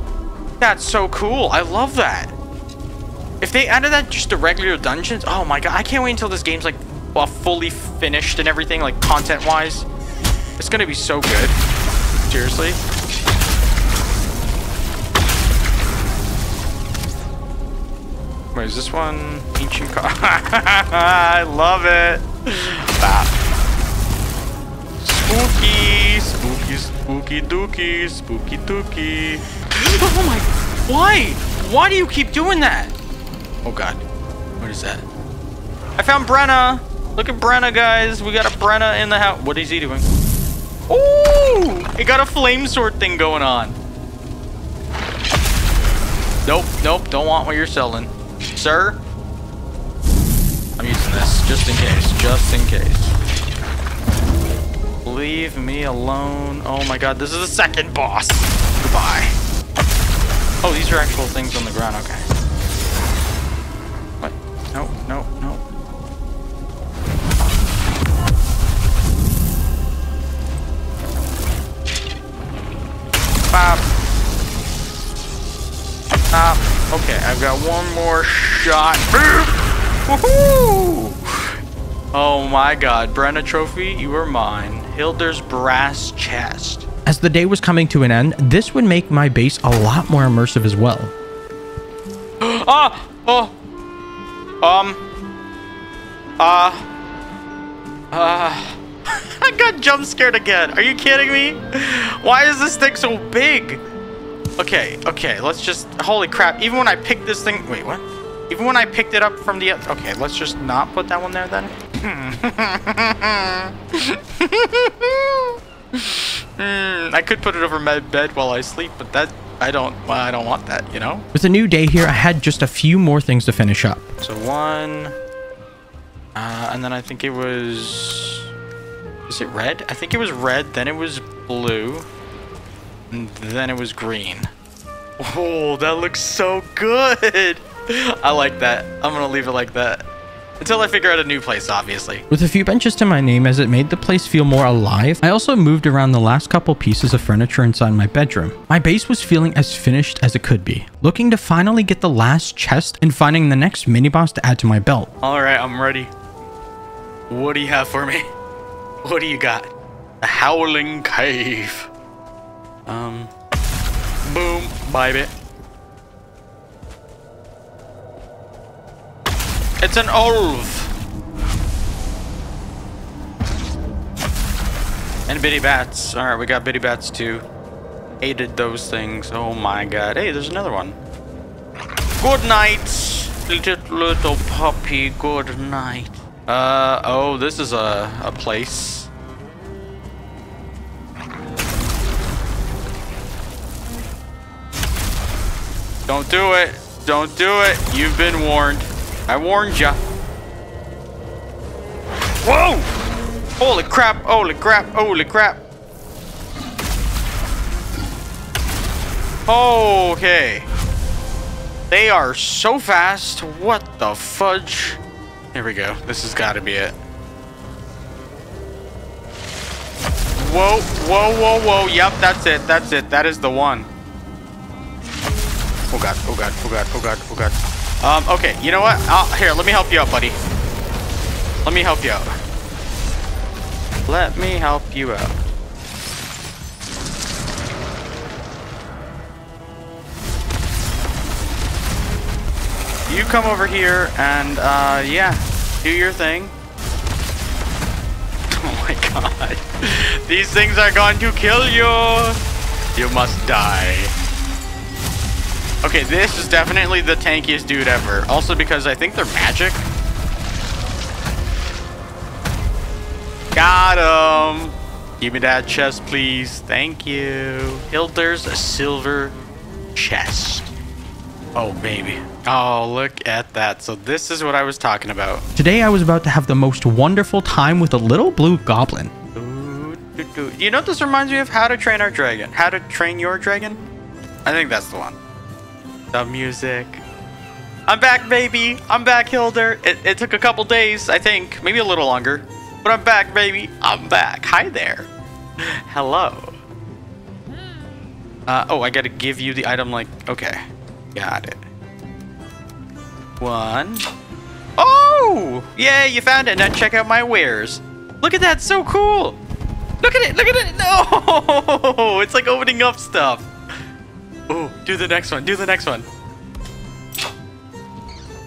That's so cool. I love that. If they added that just to regular dungeons, oh my god, I can't wait until this game's like well, fully finished and everything, like content-wise. It's gonna be so good. Seriously. Where is this one? Ancient car. I love it. Stop. Spooky, spooky, spooky dookie, spooky dookie. Oh my! Why? Why do you keep doing that? Oh god. What is that? I found Brenna. Look at Brenna, guys. We got a Brenna in the house. What is he doing? Ooh! It got a flame sword thing going on. Nope, nope. Don't want what you're selling. Sir, I'm using this just in case, just in case. Leave me alone. Oh my god, this is the second boss. Goodbye. Oh, these are actual things on the ground, okay. What? No, no, no. Bob. Stop. Stop. Okay, I've got one more shot. Woohoo! Oh my god, Brenna Trophy, you are mine. Hilder's brass chest. As the day was coming to an end, this would make my base a lot more immersive as well. Ah! Oh! Um. Ah. Uh, ah. Uh, I got jump scared again. Are you kidding me? Why is this thing so big? Okay, okay, let's just... Holy crap, even when I picked this thing... Wait, what? Even when I picked it up from the... Okay, let's just not put that one there, then. mm, I could put it over my bed while I sleep, but that I don't, I don't want that, you know? With a new day here, I had just a few more things to finish up. So one, uh, and then I think it was, is it red? I think it was red, then it was blue, and then it was green. Oh, that looks so good. I like that. I'm going to leave it like that. Until I figure out a new place, obviously. With a few benches to my name, as it made the place feel more alive, I also moved around the last couple pieces of furniture inside my bedroom. My base was feeling as finished as it could be, looking to finally get the last chest and finding the next mini-boss to add to my belt. Alright, I'm ready. What do you have for me? What do you got? A howling cave. Um... Boom. Vibe it. It's an olv. And bitty bats. Alright, we got bitty bats too. Hated those things. Oh my god. Hey, there's another one. Good night, little, little puppy. Good night. Uh, oh, this is a, a place. Don't do it. Don't do it. You've been warned. I warned ya. Whoa! Holy crap, holy crap, holy crap. Okay. They are so fast. What the fudge? Here we go. This has got to be it. Whoa, whoa, whoa, whoa. Yep, that's it. That's it. That is the one. Oh god, oh god, oh god, oh god, oh god. Um, okay, you know what? I'll, here, let me help you out, buddy. Let me help you out. Let me help you out. You come over here and, uh, yeah. Do your thing. Oh my god. These things are going to kill you. You must die. Okay, this is definitely the tankiest dude ever. Also because I think they're magic. Got him. Give me that chest, please. Thank you. Hilder's a silver chest. Oh, baby. Oh, look at that. So this is what I was talking about. Today, I was about to have the most wonderful time with a little blue goblin. Ooh, doo, doo. You know what this reminds me of? How to Train Our Dragon. How to Train Your Dragon? I think that's the one. The music. I'm back, baby. I'm back, Hilder. It, it took a couple days, I think. Maybe a little longer. But I'm back, baby. I'm back. Hi there. Hello. Uh, oh, I gotta give you the item like... Okay. Got it. One. Oh! Yay, you found it. Now check out my wares. Look at that. So cool. Look at it. Look at it. No! It's like opening up stuff. Oh, do the next one. Do the next one.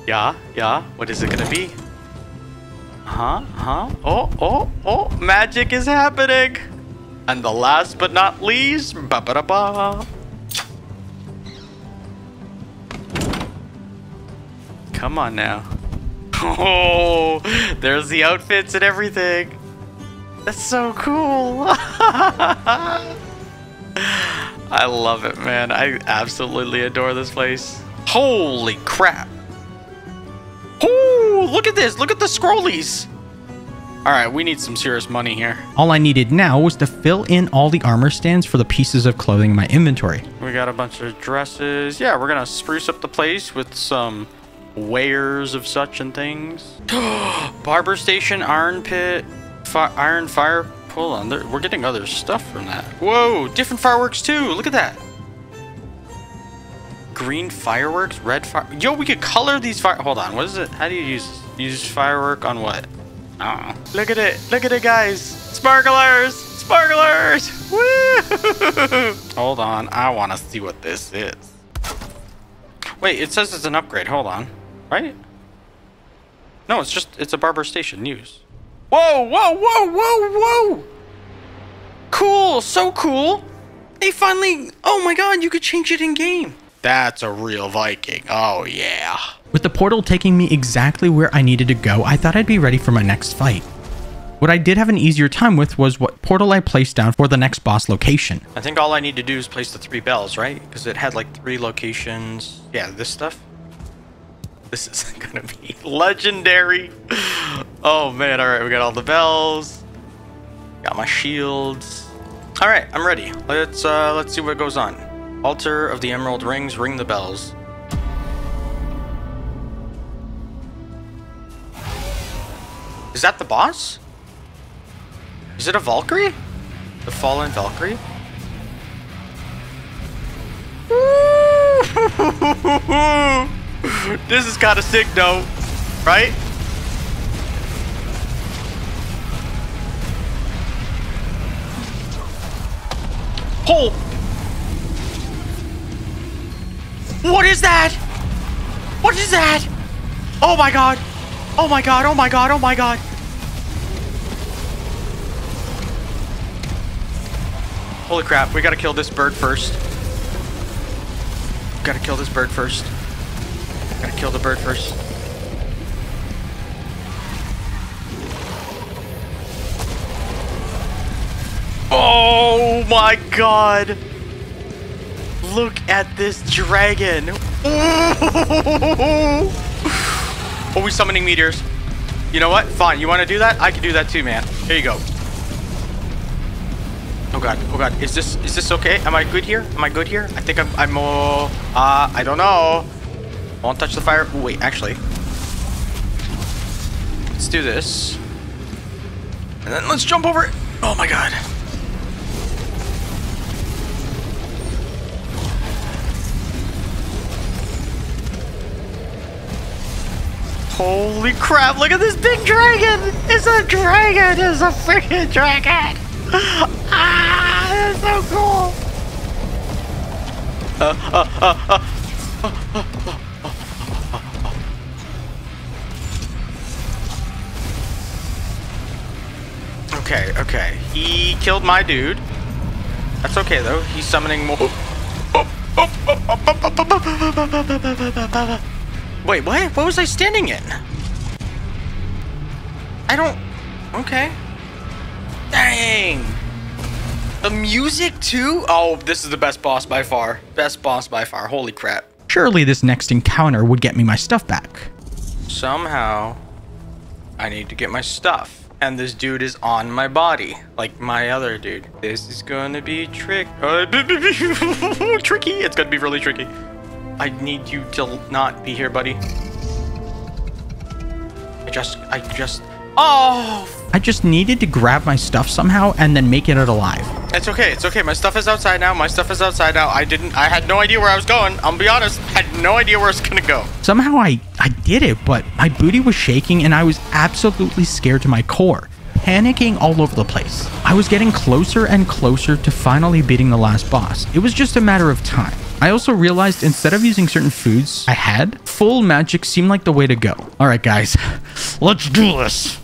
Yeah, yeah. What is it gonna be? Huh? Huh? Oh, oh, oh! Magic is happening. And the last but not least, ba ba da ba. Come on now. Oh, there's the outfits and everything. That's so cool. I love it, man. I absolutely adore this place. Holy crap. Oh, look at this. Look at the scrollies. All right, we need some serious money here. All I needed now was to fill in all the armor stands for the pieces of clothing in my inventory. We got a bunch of dresses. Yeah, we're going to spruce up the place with some wares of such and things. Barber station, iron pit, fi iron fire. Hold on, there, we're getting other stuff from that. Whoa, different fireworks too. Look at that. Green fireworks, red fire. Yo, we could color these fire. Hold on, what is it? How do you use this? Use firework on what? I don't know. Look at it. Look at it, guys. Sparklers. Sparklers. Woo! Hold on, I want to see what this is. Wait, it says it's an upgrade. Hold on. Right? No, it's just, it's a barber station. Use. Whoa, whoa, whoa, whoa, whoa! Cool, so cool. They finally, oh my god, you could change it in game. That's a real Viking, oh yeah. With the portal taking me exactly where I needed to go, I thought I'd be ready for my next fight. What I did have an easier time with was what portal I placed down for the next boss location. I think all I need to do is place the three bells, right? Because it had like three locations. Yeah, this stuff. This is gonna be legendary. Oh man, all right, we got all the bells. Got my shields. All right, I'm ready. Let's uh, let's see what goes on. Altar of the Emerald Rings, ring the bells. Is that the boss? Is it a Valkyrie? The fallen Valkyrie? This is kind of sick though, right? Oh! What is that? What is that? Oh my god! Oh my god, oh my god, oh my god! Holy crap, we gotta kill this bird first. Gotta kill this bird first. Gotta kill the bird first. Oh my god! Look at this dragon! Oh, we're summoning meteors. You know what? Fine, you wanna do that? I can do that too, man. Here you go. Oh god, oh god, is this, is this okay? Am I good here? Am I good here? I think I'm, I'm, uh, uh I don't know. I won't touch the fire. Ooh, wait, actually. Let's do this. And then let's jump over it. Oh my god. Holy crap, look at this big dragon! It's a dragon! It's a freaking dragon! Ah, that's so cool. Uh, uh, uh, uh, uh, uh, uh, uh, uh, uh. Okay, okay. He killed my dude. That's okay though. He's summoning more. Wait, what? What was I standing in? I don't. Okay. Dang! The music too? Oh, this is the best boss by far. Best boss by far. Holy crap. Surely this next encounter would get me my stuff back. Somehow, I need to get my stuff. And this dude is on my body, like my other dude. This is gonna be trick. Uh, tricky. It's gonna be really tricky. I need you to not be here, buddy. I just, I just. Oh! I just needed to grab my stuff somehow and then make it alive. It's okay. It's okay. My stuff is outside now. My stuff is outside now. I didn't... I had no idea where I was going. I'll be honest. I had no idea where it's going to go. Somehow I, I did it, but my booty was shaking and I was absolutely scared to my core, panicking all over the place. I was getting closer and closer to finally beating the last boss. It was just a matter of time. I also realized instead of using certain foods I had, full magic seemed like the way to go. All right, guys. Let's do this.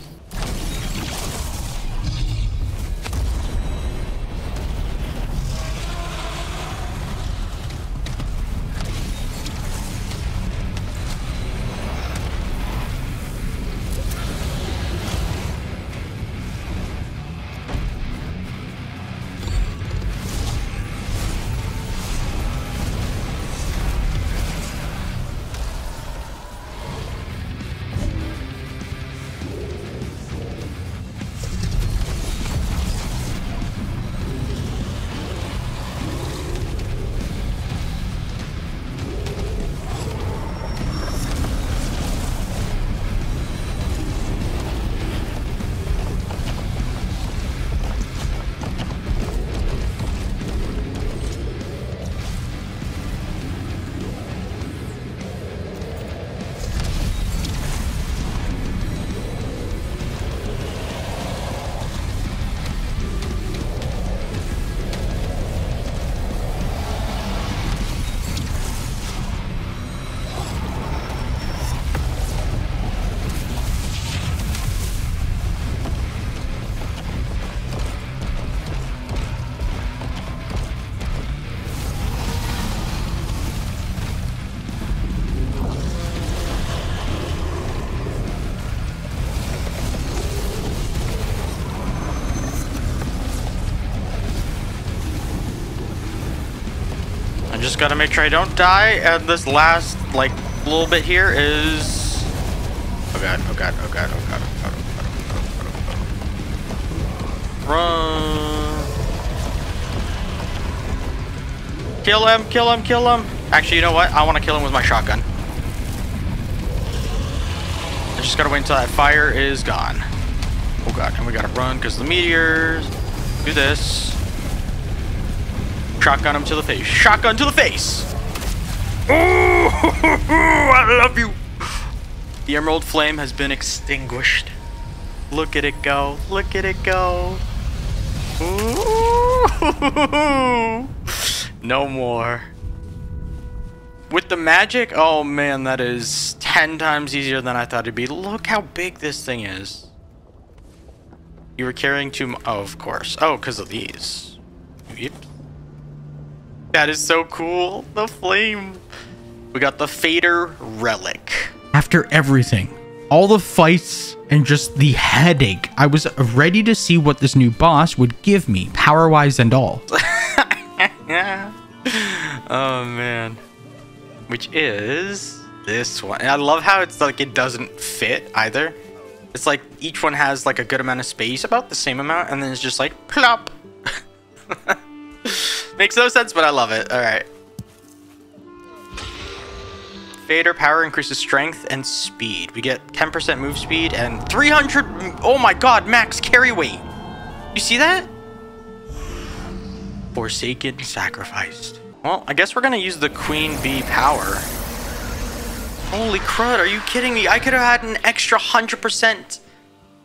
I just gotta make sure I don't die, and this last, like, little bit here is... Oh god, oh god, oh god, oh god, oh god, oh god, oh god, oh god. Run! Kill him, kill him, kill him! Actually, you know what? I wanna kill him with my shotgun. I just gotta wait until that fire is gone. Oh god, and we gotta run because the meteors. Do this. Shotgun him to the face. Shotgun to the face! Ooh, I love you! The Emerald Flame has been extinguished. Look at it go. Look at it go. Ooh. No more. With the magic? Oh man, that is ten times easier than I thought it'd be. Look how big this thing is. You were carrying too much. Oh, of course. Oh, because of these. Yep. That is so cool. The flame. We got the Fader relic. After everything, all the fights and just the headache, I was ready to see what this new boss would give me, power-wise and all. Oh, man. Which is this one. And I love how it's like it doesn't fit either. It's like each one has like a good amount of space, about the same amount, and then it's just like plop. Makes no sense, but I love it. All right. Fader power increases strength and speed. We get ten percent move speed and three hundred. Oh my god, max carry weight. You see that? Forsaken, sacrificed. Well, I guess we're gonna use the Queen Bee power. Holy crud, are you kidding me? I could have had an extra one hundred percent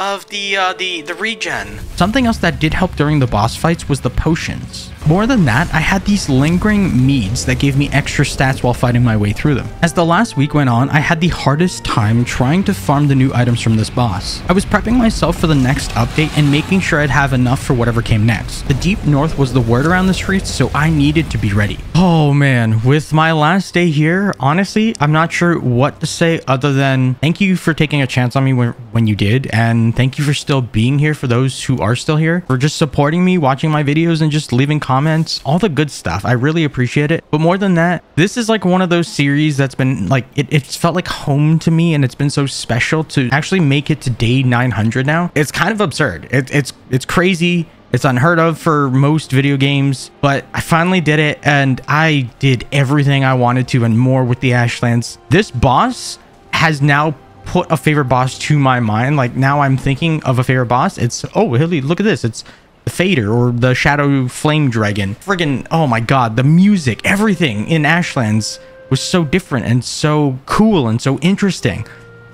of the, uh, the, the regen. Something else that did help during the boss fights was the potions. More than that, I had these lingering meads that gave me extra stats while fighting my way through them. As the last week went on, I had the hardest time trying to farm the new items from this boss. I was prepping myself for the next update and making sure I'd have enough for whatever came next. The Deep North was the word around the streets, so I needed to be ready. Oh man, with my last day here, honestly, I'm not sure what to say other than thank you for taking a chance on me when, when you did, and thank you for still being here for those who are still here, for just supporting me, watching my videos, and just leaving comments. comments, all the good stuff. I really appreciate it. But more than that, this is like one of those series that's been like, it, it's felt like home to me, and it's been so special to actually make it to day nine hundred now. It's kind of absurd. It, it's, it's crazy. It's unheard of for most video games, but I finally did it, and I did everything I wanted to and more with the Ashlands. This boss has now put a favorite boss to my mind. Like now I'm thinking of a favorite boss. It's, oh, Hilly, look at this. It's Fader or the Shadow Flame Dragon. Friggin', oh my god, the music, everything in Ashlands was so different and so cool and so interesting.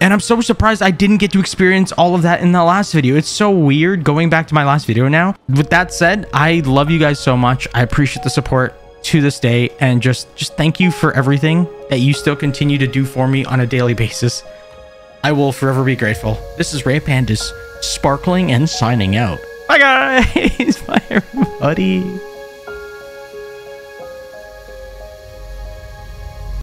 And I'm so surprised I didn't get to experience all of that in the last video. It's so weird going back to my last video now. With that said, I love you guys so much. I appreciate the support to this day, and just just thank you for everything that you still continue to do for me on a daily basis. I will forever be grateful. This is Rayofpandas, sparkling and signing out. Bye guys, bye everybody.